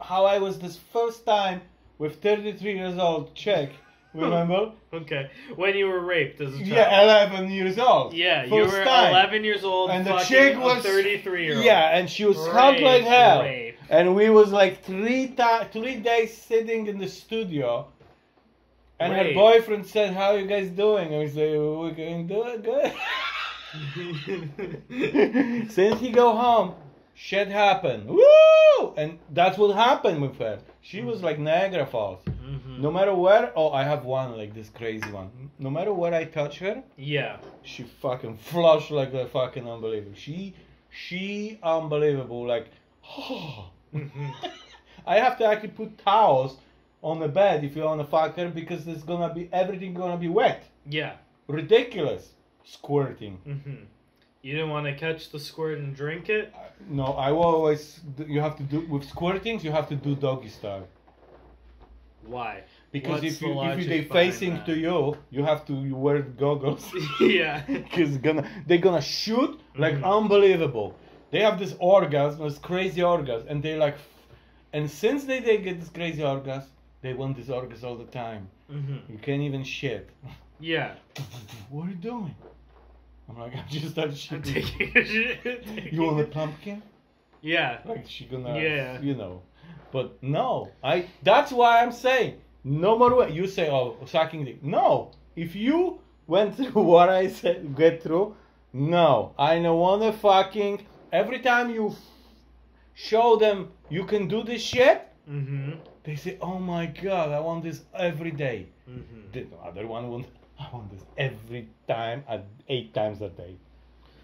how I was this first time with thirty-three years old chick. Remember? Okay. When you were raped as a child. Yeah, eleven years old. Yeah, you were time. eleven years old. And the chick was thirty-three years old. Yeah, and she was hot like hell. Rape. And we was like three ta- three days sitting in the studio. And rape. Her boyfriend said, "How are you guys doing?" And we said, "We're going to do it good." Since he go home, shit happened. Woo! And that's what happened with her. She mm-hmm. was like Niagara Falls. Mm-hmm. No matter where, oh, I have one, like this crazy one. No matter where I touch her, yeah, she fucking flushed like a fucking unbelievable. She, she unbelievable, like, oh. Mm-hmm. I have to actually put towels on the bed if you want to fuck her because there's gonna be, everything gonna be wet. Yeah. Ridiculous. Squirting. Mm-hmm. You didn't want to catch the squirt and drink it? No, I always, you have to do, with squirtings, you have to do doggy style. Why? Because What's if you the if you they facing that? To you, you have to you wear goggles. Yeah. Because gonna they're gonna shoot like mm-hmm. unbelievable. They have this orgasm, this crazy orgasm, and they like, and since they, they get this crazy orgasm, they want this orgasm all the time. Mm-hmm. You can't even shit. Yeah. What are you doing? I'm like, I just started shitting. Taking a shit. You want a pumpkin? Yeah. Like she gonna, yeah. you know. But no, I. That's why I'm saying no more. Way. You say, "Oh, sucking dick." No, if you went through what I said, get through. No, I don't want to fucking. Every time you show them you can do this shit, mm-hmm. they say, "Oh my God, I want this every day." Mm-hmm. The other one won't. I want this every time, at eight times a day,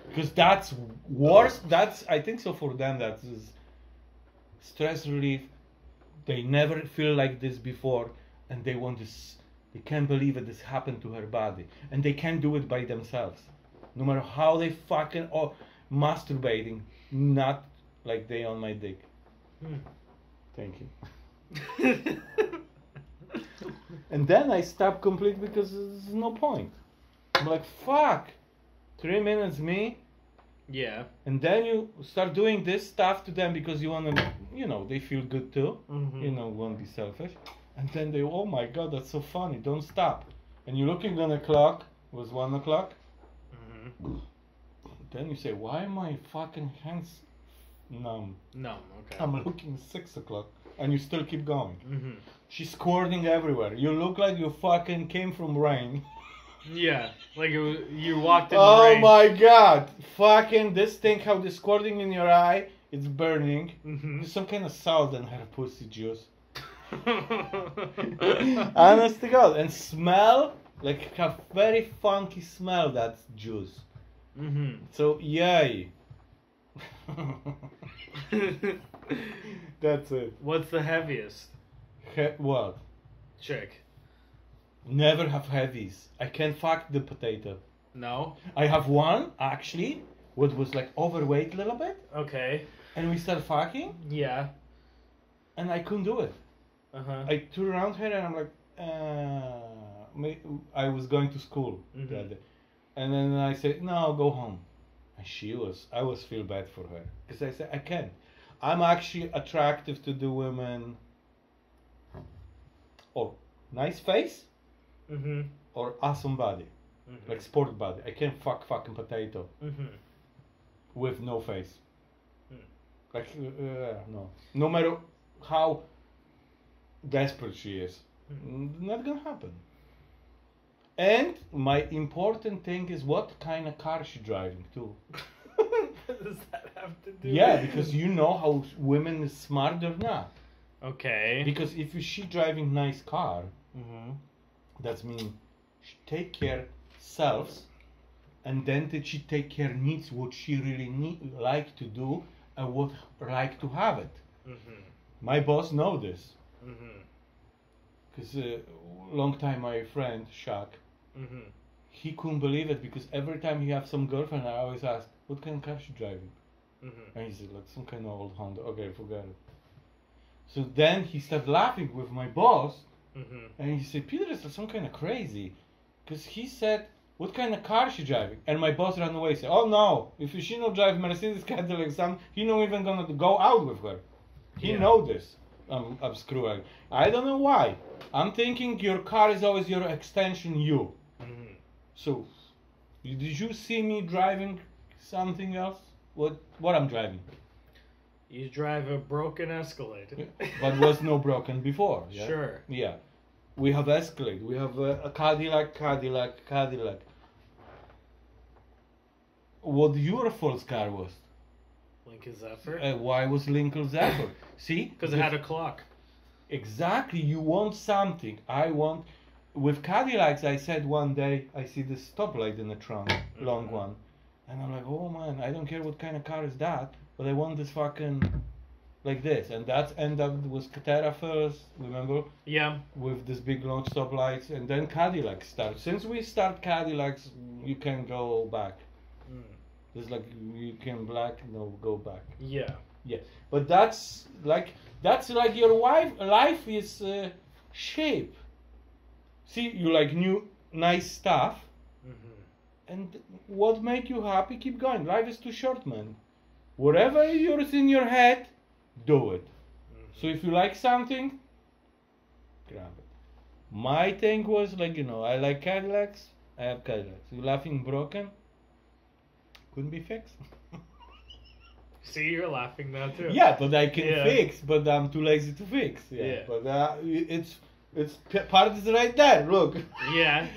because that's worse. That's I think so for them. That's stress relief. They never feel like this before, and they want this. They can't believe that this happened to her body, and they can't do it by themselves. No matter how they fucking or oh, masturbating, not like they on my dick. Hmm. Thank you. And then I stopped completely because there's no point. I'm like, fuck, three minutes me. Yeah. And then you start doing this stuff to them because you want to, you know, they feel good too. Mm-hmm. You know, won't be selfish. And then they, oh my God, that's so funny. Don't stop. And you're looking on the clock. It was one o'clock. Mm-hmm. Then you say, why are my fucking hands numb? Numb, okay. I'm looking at six o'clock. And you still keep going. Mm-hmm. She's squirting everywhere. You look like you fucking came from rain. Yeah, like it was, you walked in oh the rain. Oh my God. Fucking this thing, how the squirting in your eye, it's burning. Mm-hmm. There's some kind of salt in her pussy juice. Honest to God. And smell, like a very funky smell, that juice. Mm-hmm. So, yay. That's it. What's the heaviest? He- what? Check. Never have heavies. I can't fuck the potato. No? I have one, actually, what was like overweight a little bit. Okay. And we started fucking. Yeah. And I couldn't do it. Uh-huh. I turned around her and I'm like, uh... I was going to school mm-hmm. that day. And then I said, no, go home. And she was, I was feel bad for her. Because I said, I can't. I'm actually attractive to the women. Or nice face. Mm-hmm. Or awesome body. Mm-hmm. Like sport body. I can't fuck fucking potato. Mm-hmm. With no face. Mm. Like, uh, no. No matter how desperate she is. Mm. Not gonna happen. And my important thing is what kind of car she's driving too. Does that have to do? Yeah, because you know how women is smart or not. Okay. Because if you, she driving nice car, mm-hmm. that means she take care selves, and then that she take care needs what she really need like to do and what like to have it. Mm-hmm. My boss know this. Mm-hmm. Because a uh, long time my friend Shaq, mm-hmm. he couldn't believe it, because every time he has some girlfriend, I always ask, what kind of car she's driving? Mm-hmm. And he said, like, some kind of old Honda. Okay, forget it. So then he started laughing with my boss, mm-hmm. and he said, Peter is some kind of crazy, because he said, what kind of car she driving? And my boss ran away, said, oh no, if she not drive Mercedes, Cadillac, some, he not even gonna go out with her. He yeah. know this. I'm, I'm screwing. I don't know why. I'm thinking your car is always your extension, you. Mm-hmm. So, did you see me driving something else? What what I'm driving? You drive a broken Escalade. But was no broken before. Yeah? Sure. Yeah. We have Escalade. We have a, a Cadillac, Cadillac, Cadillac. What your false car was? Lincoln Zephyr. Uh, why was Lincoln Zephyr? See? Because it had a clock. Exactly. You want something. I want... With Cadillacs, I said one day, I see this stoplight in the trunk, mm-hmm. long one. And I'm like, oh man, I don't care what kind of car is that, but I want this fucking... Like this. And that's end up was Catera first, remember? Yeah. With this big long stoplights. And then Cadillacs start. Since we start Cadillacs, you can go back. Mm. It's like you can black no go back. Yeah. Yeah. But that's like that's like your wife life is uh, shape. See, you like new nice stuff, mm-hmm. and what make you happy? Keep going. Life is too short, man. Whatever is in your head, do it. Mm-hmm. So if you like something, grab it. My thing was like you know I like Cadillacs. I have Cadillacs. You laughing broken. Couldn't be fixed. See, you're laughing now too. Yeah, but I can yeah. fix, but I'm too lazy to fix. Yeah, yeah. But uh, it's it's part is right there. Look. Yeah.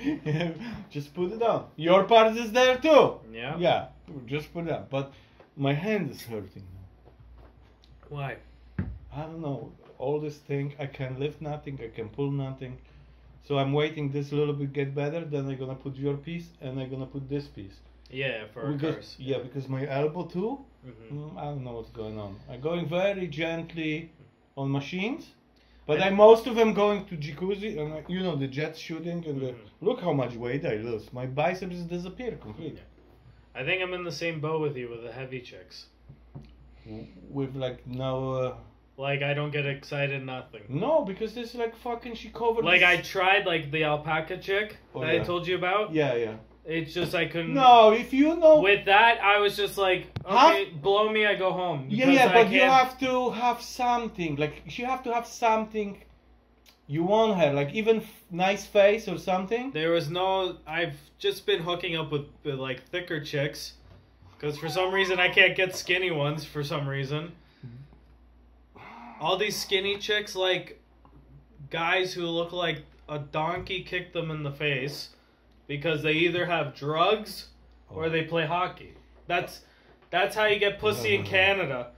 Just put it down. Your part is there too. Yeah. Yeah. Just put it down. But my hand is hurting now. Why? I don't know. All this thing, I can lift nothing. I can pull nothing. So I'm waiting this little bit get better. Then I'm gonna put your piece, and I'm gonna put this piece. Yeah, for a curse. Yeah, because my elbow too, mm-hmm. I don't know what's going on. I'm going very gently on machines, but I, I most of them going to jacuzzi, and I, you know, the jets shooting, and mm-hmm. the, look how much weight I lose. My biceps disappear completely. Yeah. I think I'm in the same boat with you with the heavy chicks. With like no... Uh, like I don't get excited, nothing. No, because this like fucking she covered... Like I tried like the alpaca chick oh, that yeah. I told you about. Yeah, yeah. It's just I couldn't... No, if you know... With that, I was just like, okay, have, blow me, I go home. Yeah, yeah, I but can't... you have to have something. Like, you have to have something you want her. Like, even f nice face or something. There was no... I've just been hooking up with, with like, thicker chicks. Because for some reason, I can't get skinny ones for some reason. All these skinny chicks, like, guys who look like a donkey kicked them in the face... Because they either have drugs or they play hockey. That's that's how you get pussy in Canada.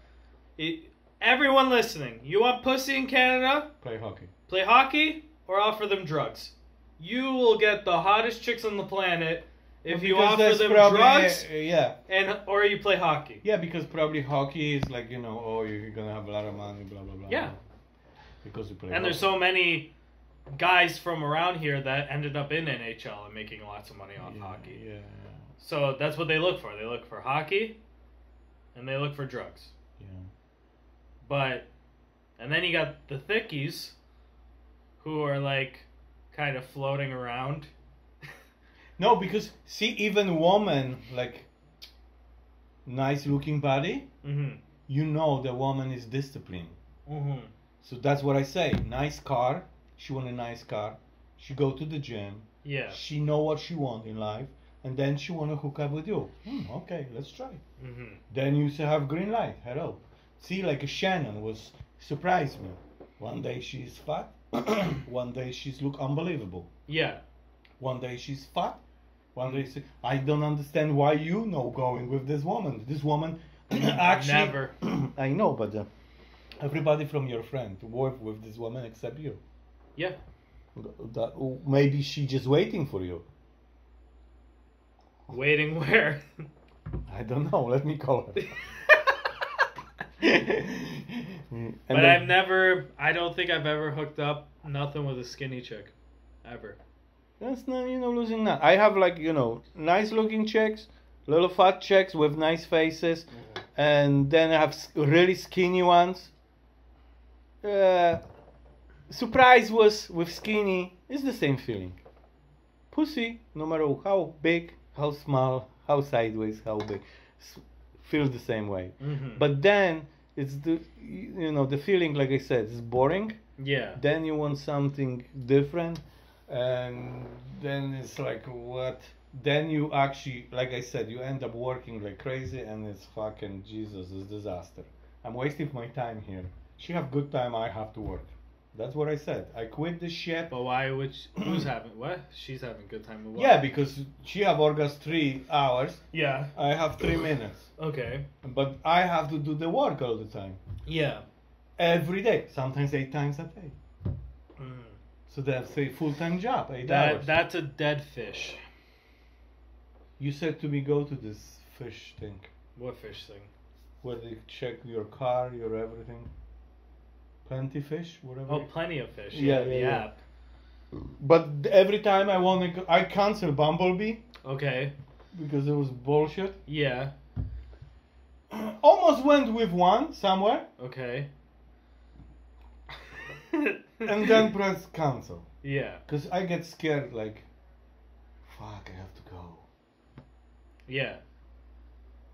It, everyone listening, you want pussy in Canada? Play hockey. Play hockey or offer them drugs. You will get the hottest chicks on the planet if well, you offer them probably, drugs. Uh, yeah. And or you play hockey. Yeah, because probably hockey is like you know, oh, you're gonna have a lot of money, blah blah blah. Yeah. Because you play. And hockey. There's so many. Guys from around here that ended up in N H L and making lots of money on yeah, hockey. Yeah, yeah. So that's what they look for. They look for hockey, and they look for drugs. Yeah. But, and then you got the thickies, who are like, kind of floating around. No, because see, even woman like, nice looking body. Mm-hmm. You know the woman is disciplined. Mm-hmm. So that's what I say. Nice car. She want a nice car. She go to the gym. Yeah. She know what she want in life, and then she want to hook up with you. Hmm, okay, let's try. Mm-hmm. Then you have green light. Hello. See, like Shannon was surprised me. One day she's fat. One day she's look unbelievable. Yeah. One day she's fat. One day she, I don't understand why you no going with this woman. This woman actually. Never. I know, but uh, everybody from your friend work with this woman except you. Yeah. That, maybe she just waiting for you. Waiting where? I don't know. Let me call her. But then, I've never... I don't think I've ever hooked up nothing with a skinny chick. Ever. That's not, you know, losing none. I have, like, you know, nice looking chicks, little fat chicks with nice faces, mm-hmm. and then I have really skinny ones. Uh, surprise was with skinny. It's the same feeling. Pussy, no matter how big, how small, how sideways, how big, feel the same way. Mm-hmm. But then it's the, you know, the feeling, like I said, it's boring. Yeah. Then you want something different, and then it's like what? Then you actually, like I said, you end up working like crazy, and it's fucking Jesus, it's disaster. I'm wasting my time here. She have good time, I have to work. That's what I said. I quit this shit. But why would she, who's having what? She's having good time. With what? Yeah, because she have orgasm three hours. Yeah. I have three minutes. Okay. But I have to do the work all the time. Yeah. Every day, sometimes eight times a day. Mm. So they have a full-time job, eight that, hours. That's a dead fish. You said to me, go to this fish thing. What fish thing? Where they check your car, your everything. Plenty fish, whatever. Oh, plenty of fish. Yeah, yeah, yeah, the yeah. app. But every time I want to go, I cancel Bumblebee. Okay. Because it was bullshit. Yeah. Almost went with one somewhere. Okay. And then press cancel. Yeah. Because I get scared, like, fuck, I have to go. Yeah.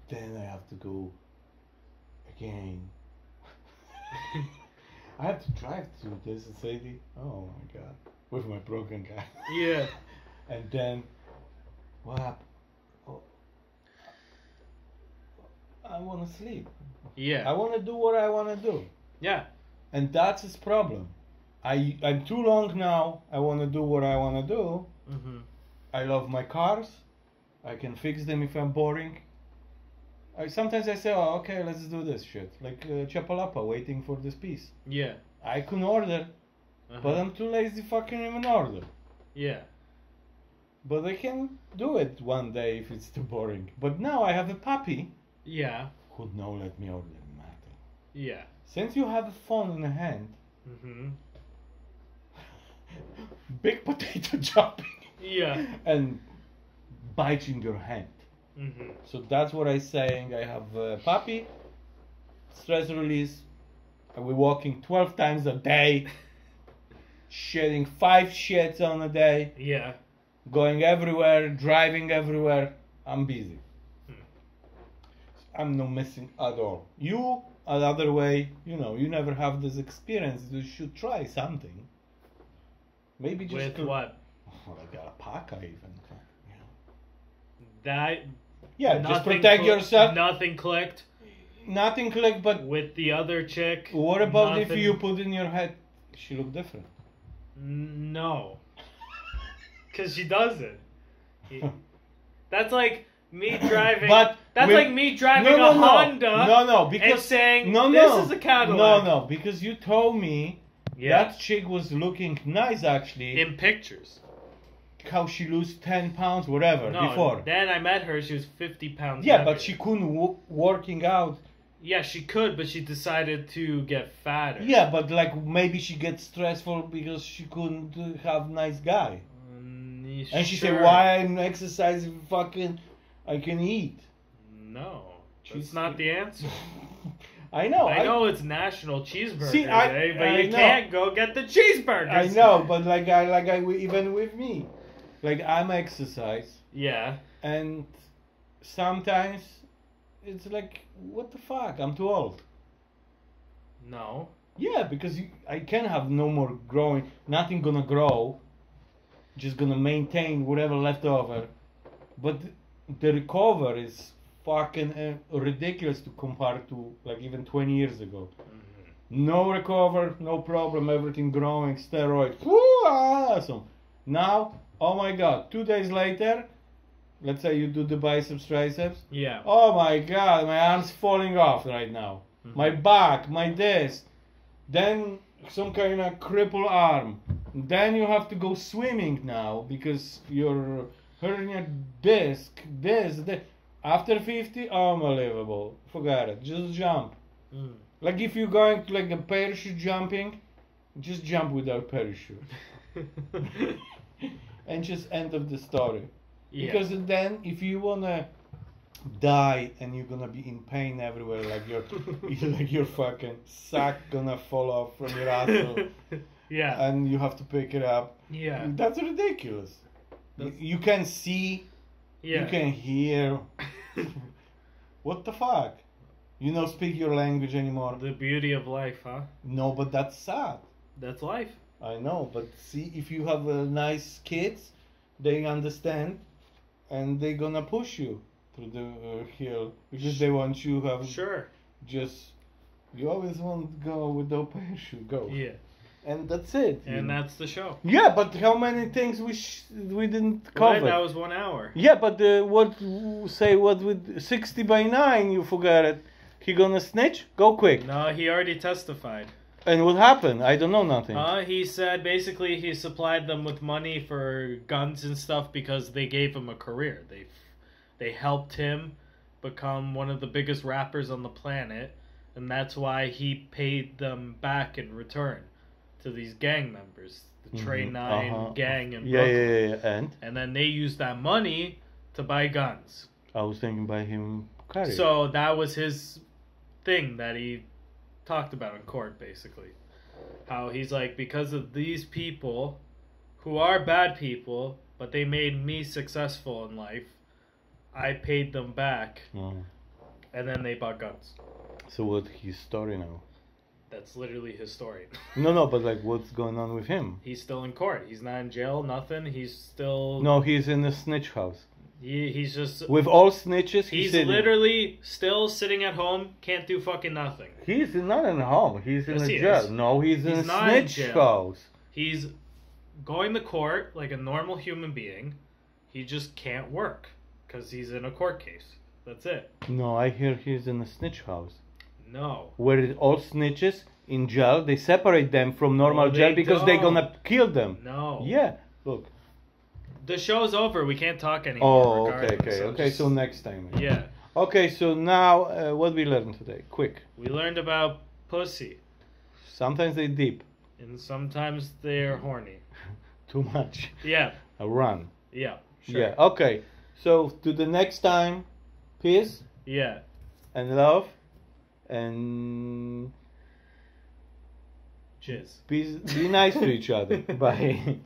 Then I have to go again. I have to drive to this city. Oh my god, with my broken guy. Yeah. And then, what happened? Oh, I want to sleep. Yeah. I want to do what I want to do. Yeah. And that's his problem. I I'm too long now. I want to do what I want to do. Mm-hmm. I love my cars. I can fix them if I'm boring. I, sometimes I say, oh, okay, let's do this shit. Like uh, Chapalapa, waiting for this piece. Yeah. I can order, uh-huh. but I'm too lazy fucking even order. Yeah. But I can do it one day if it's too boring. But now I have a puppy. Yeah. Who now let me order nothing. Yeah. Since you have a phone in the hand. Mm-hmm. Big potato jumping. Yeah. And biting your hand. Mm-hmm. So that's what I'm saying. I have a puppy, stress release, and we're walking twelve times a day, shedding five shits on a day. Yeah. Going everywhere, driving everywhere. I'm busy. Hmm. I'm not missing at all. You, another way, you know, you never have this experience. You should try something. Maybe just... With to... what? Oh, I got a paca even. Yeah. That... Yeah, just protect cl- yourself. Nothing clicked. Nothing clicked, but... With the other chick. What about nothing... if you put in your head, she look different? No. Because she doesn't. That's like me driving... But that's with... like me driving no, no, a no. Honda no, no, because... and saying, no, no. this is a Cadillac. No, no, because you told me yeah. that chick was looking nice, actually. In pictures. How she lose ten pounds, whatever, no, before. Then I met her, she was fifty pounds Yeah, heavier. But she couldn't w- working out. Yeah, she could, but she decided to get fatter. Yeah, but like maybe she gets stressful because she couldn't have nice guy. Um, and she sure. said, why I'm exercising, fucking, I can eat. No, that's She's not the answer. I know. I, I know it's National Cheeseburger see, I, Day, but I you know. can't go get the cheeseburgers. I know, but like I, like I, even with me. Like, I'm exercise. Yeah. And sometimes it's like, what the fuck? I'm too old. No. Yeah, because you, I can have no more growing. Nothing gonna grow. Just gonna maintain whatever left over. But the recover is fucking uh, ridiculous to compare to, like, even twenty years ago. Mm-hmm. No recover, no problem. Everything growing, steroid. Woo, awesome. Now... Oh my god, two days later, let's say you do the biceps, triceps. Yeah. Oh my god, my arm's falling off right now. Mm-hmm. My back, my this. Then some kind of crippled arm. Then you have to go swimming now because you're hurting your disc, this, this. After fifty, unbelievable. Forget it. Just jump. Mm. Like if you're going to like a parachute jumping, just jump without parachute. and just end of the story. Yeah. Because then if you wanna die and you're gonna be in pain everywhere, like your like your fucking sack gonna fall off from your asshole. Yeah. And you have to pick it up. Yeah. That's ridiculous. That's... You can see. Yeah. You can hear. What the fuck? You don't speak your language anymore. The beauty of life, huh? No, but that's sad. That's life. I know, but see, if you have uh, nice kids, they understand, and they're gonna push you through the uh, hill because they want you to have. Sure. Just you always want to go with no parachute. Go. Yeah. And that's it. And know. That's the show. Yeah, but how many things we sh- we didn't cover? Right, that was one hour. Yeah, but uh, what say what with sixty by nine? You forgot it. He gonna snitch? Go quick. No, he already testified. And what happened? I don't know nothing. Uh, he said basically he supplied them with money for guns and stuff because they gave him a career. They, they helped him become one of the biggest rappers on the planet, and that's why he paid them back in return to these gang members, the mm-hmm. Trey Nine uh-huh. gang in yeah, Brooklyn. Yeah, yeah, yeah. And and then they used that money to buy guns. I was thinking by him. Carry. So that was his thing that he talked about in court, basically how he's like, because of these people who are bad people, but they made me successful in life, I paid them back. Oh. And then they bought guns. So what's his story now? That's literally his story. no no but like what's going on with him? He's still in court. He's not in jail, nothing. He's still no he's in the snitch house. He, he's just... With all snitches, he's... He's literally still sitting at home, can't do fucking nothing. He's not at home. He's in yes, a he jail. Is. No, he's, he's in a snitch in house. He's going to court like a normal human being. He just can't work because he's in a court case. That's it. No, I hear he's in a snitch house. No. Where all snitches in jail, they separate them from normal no, jail because don't. They're going to kill them. No. Yeah, look. The show's over. We can't talk anymore. Oh, okay, okay, so okay. Just... So next time. Yeah. Okay, so now uh, what we learned today? Quick. We learned about pussy. Sometimes they deep. And sometimes they're horny. Too much. Yeah. A run. Yeah. Sure. Yeah. Okay. So to the next time, peace. Yeah. And love. And. Cheers. Be, be nice to each other. Bye.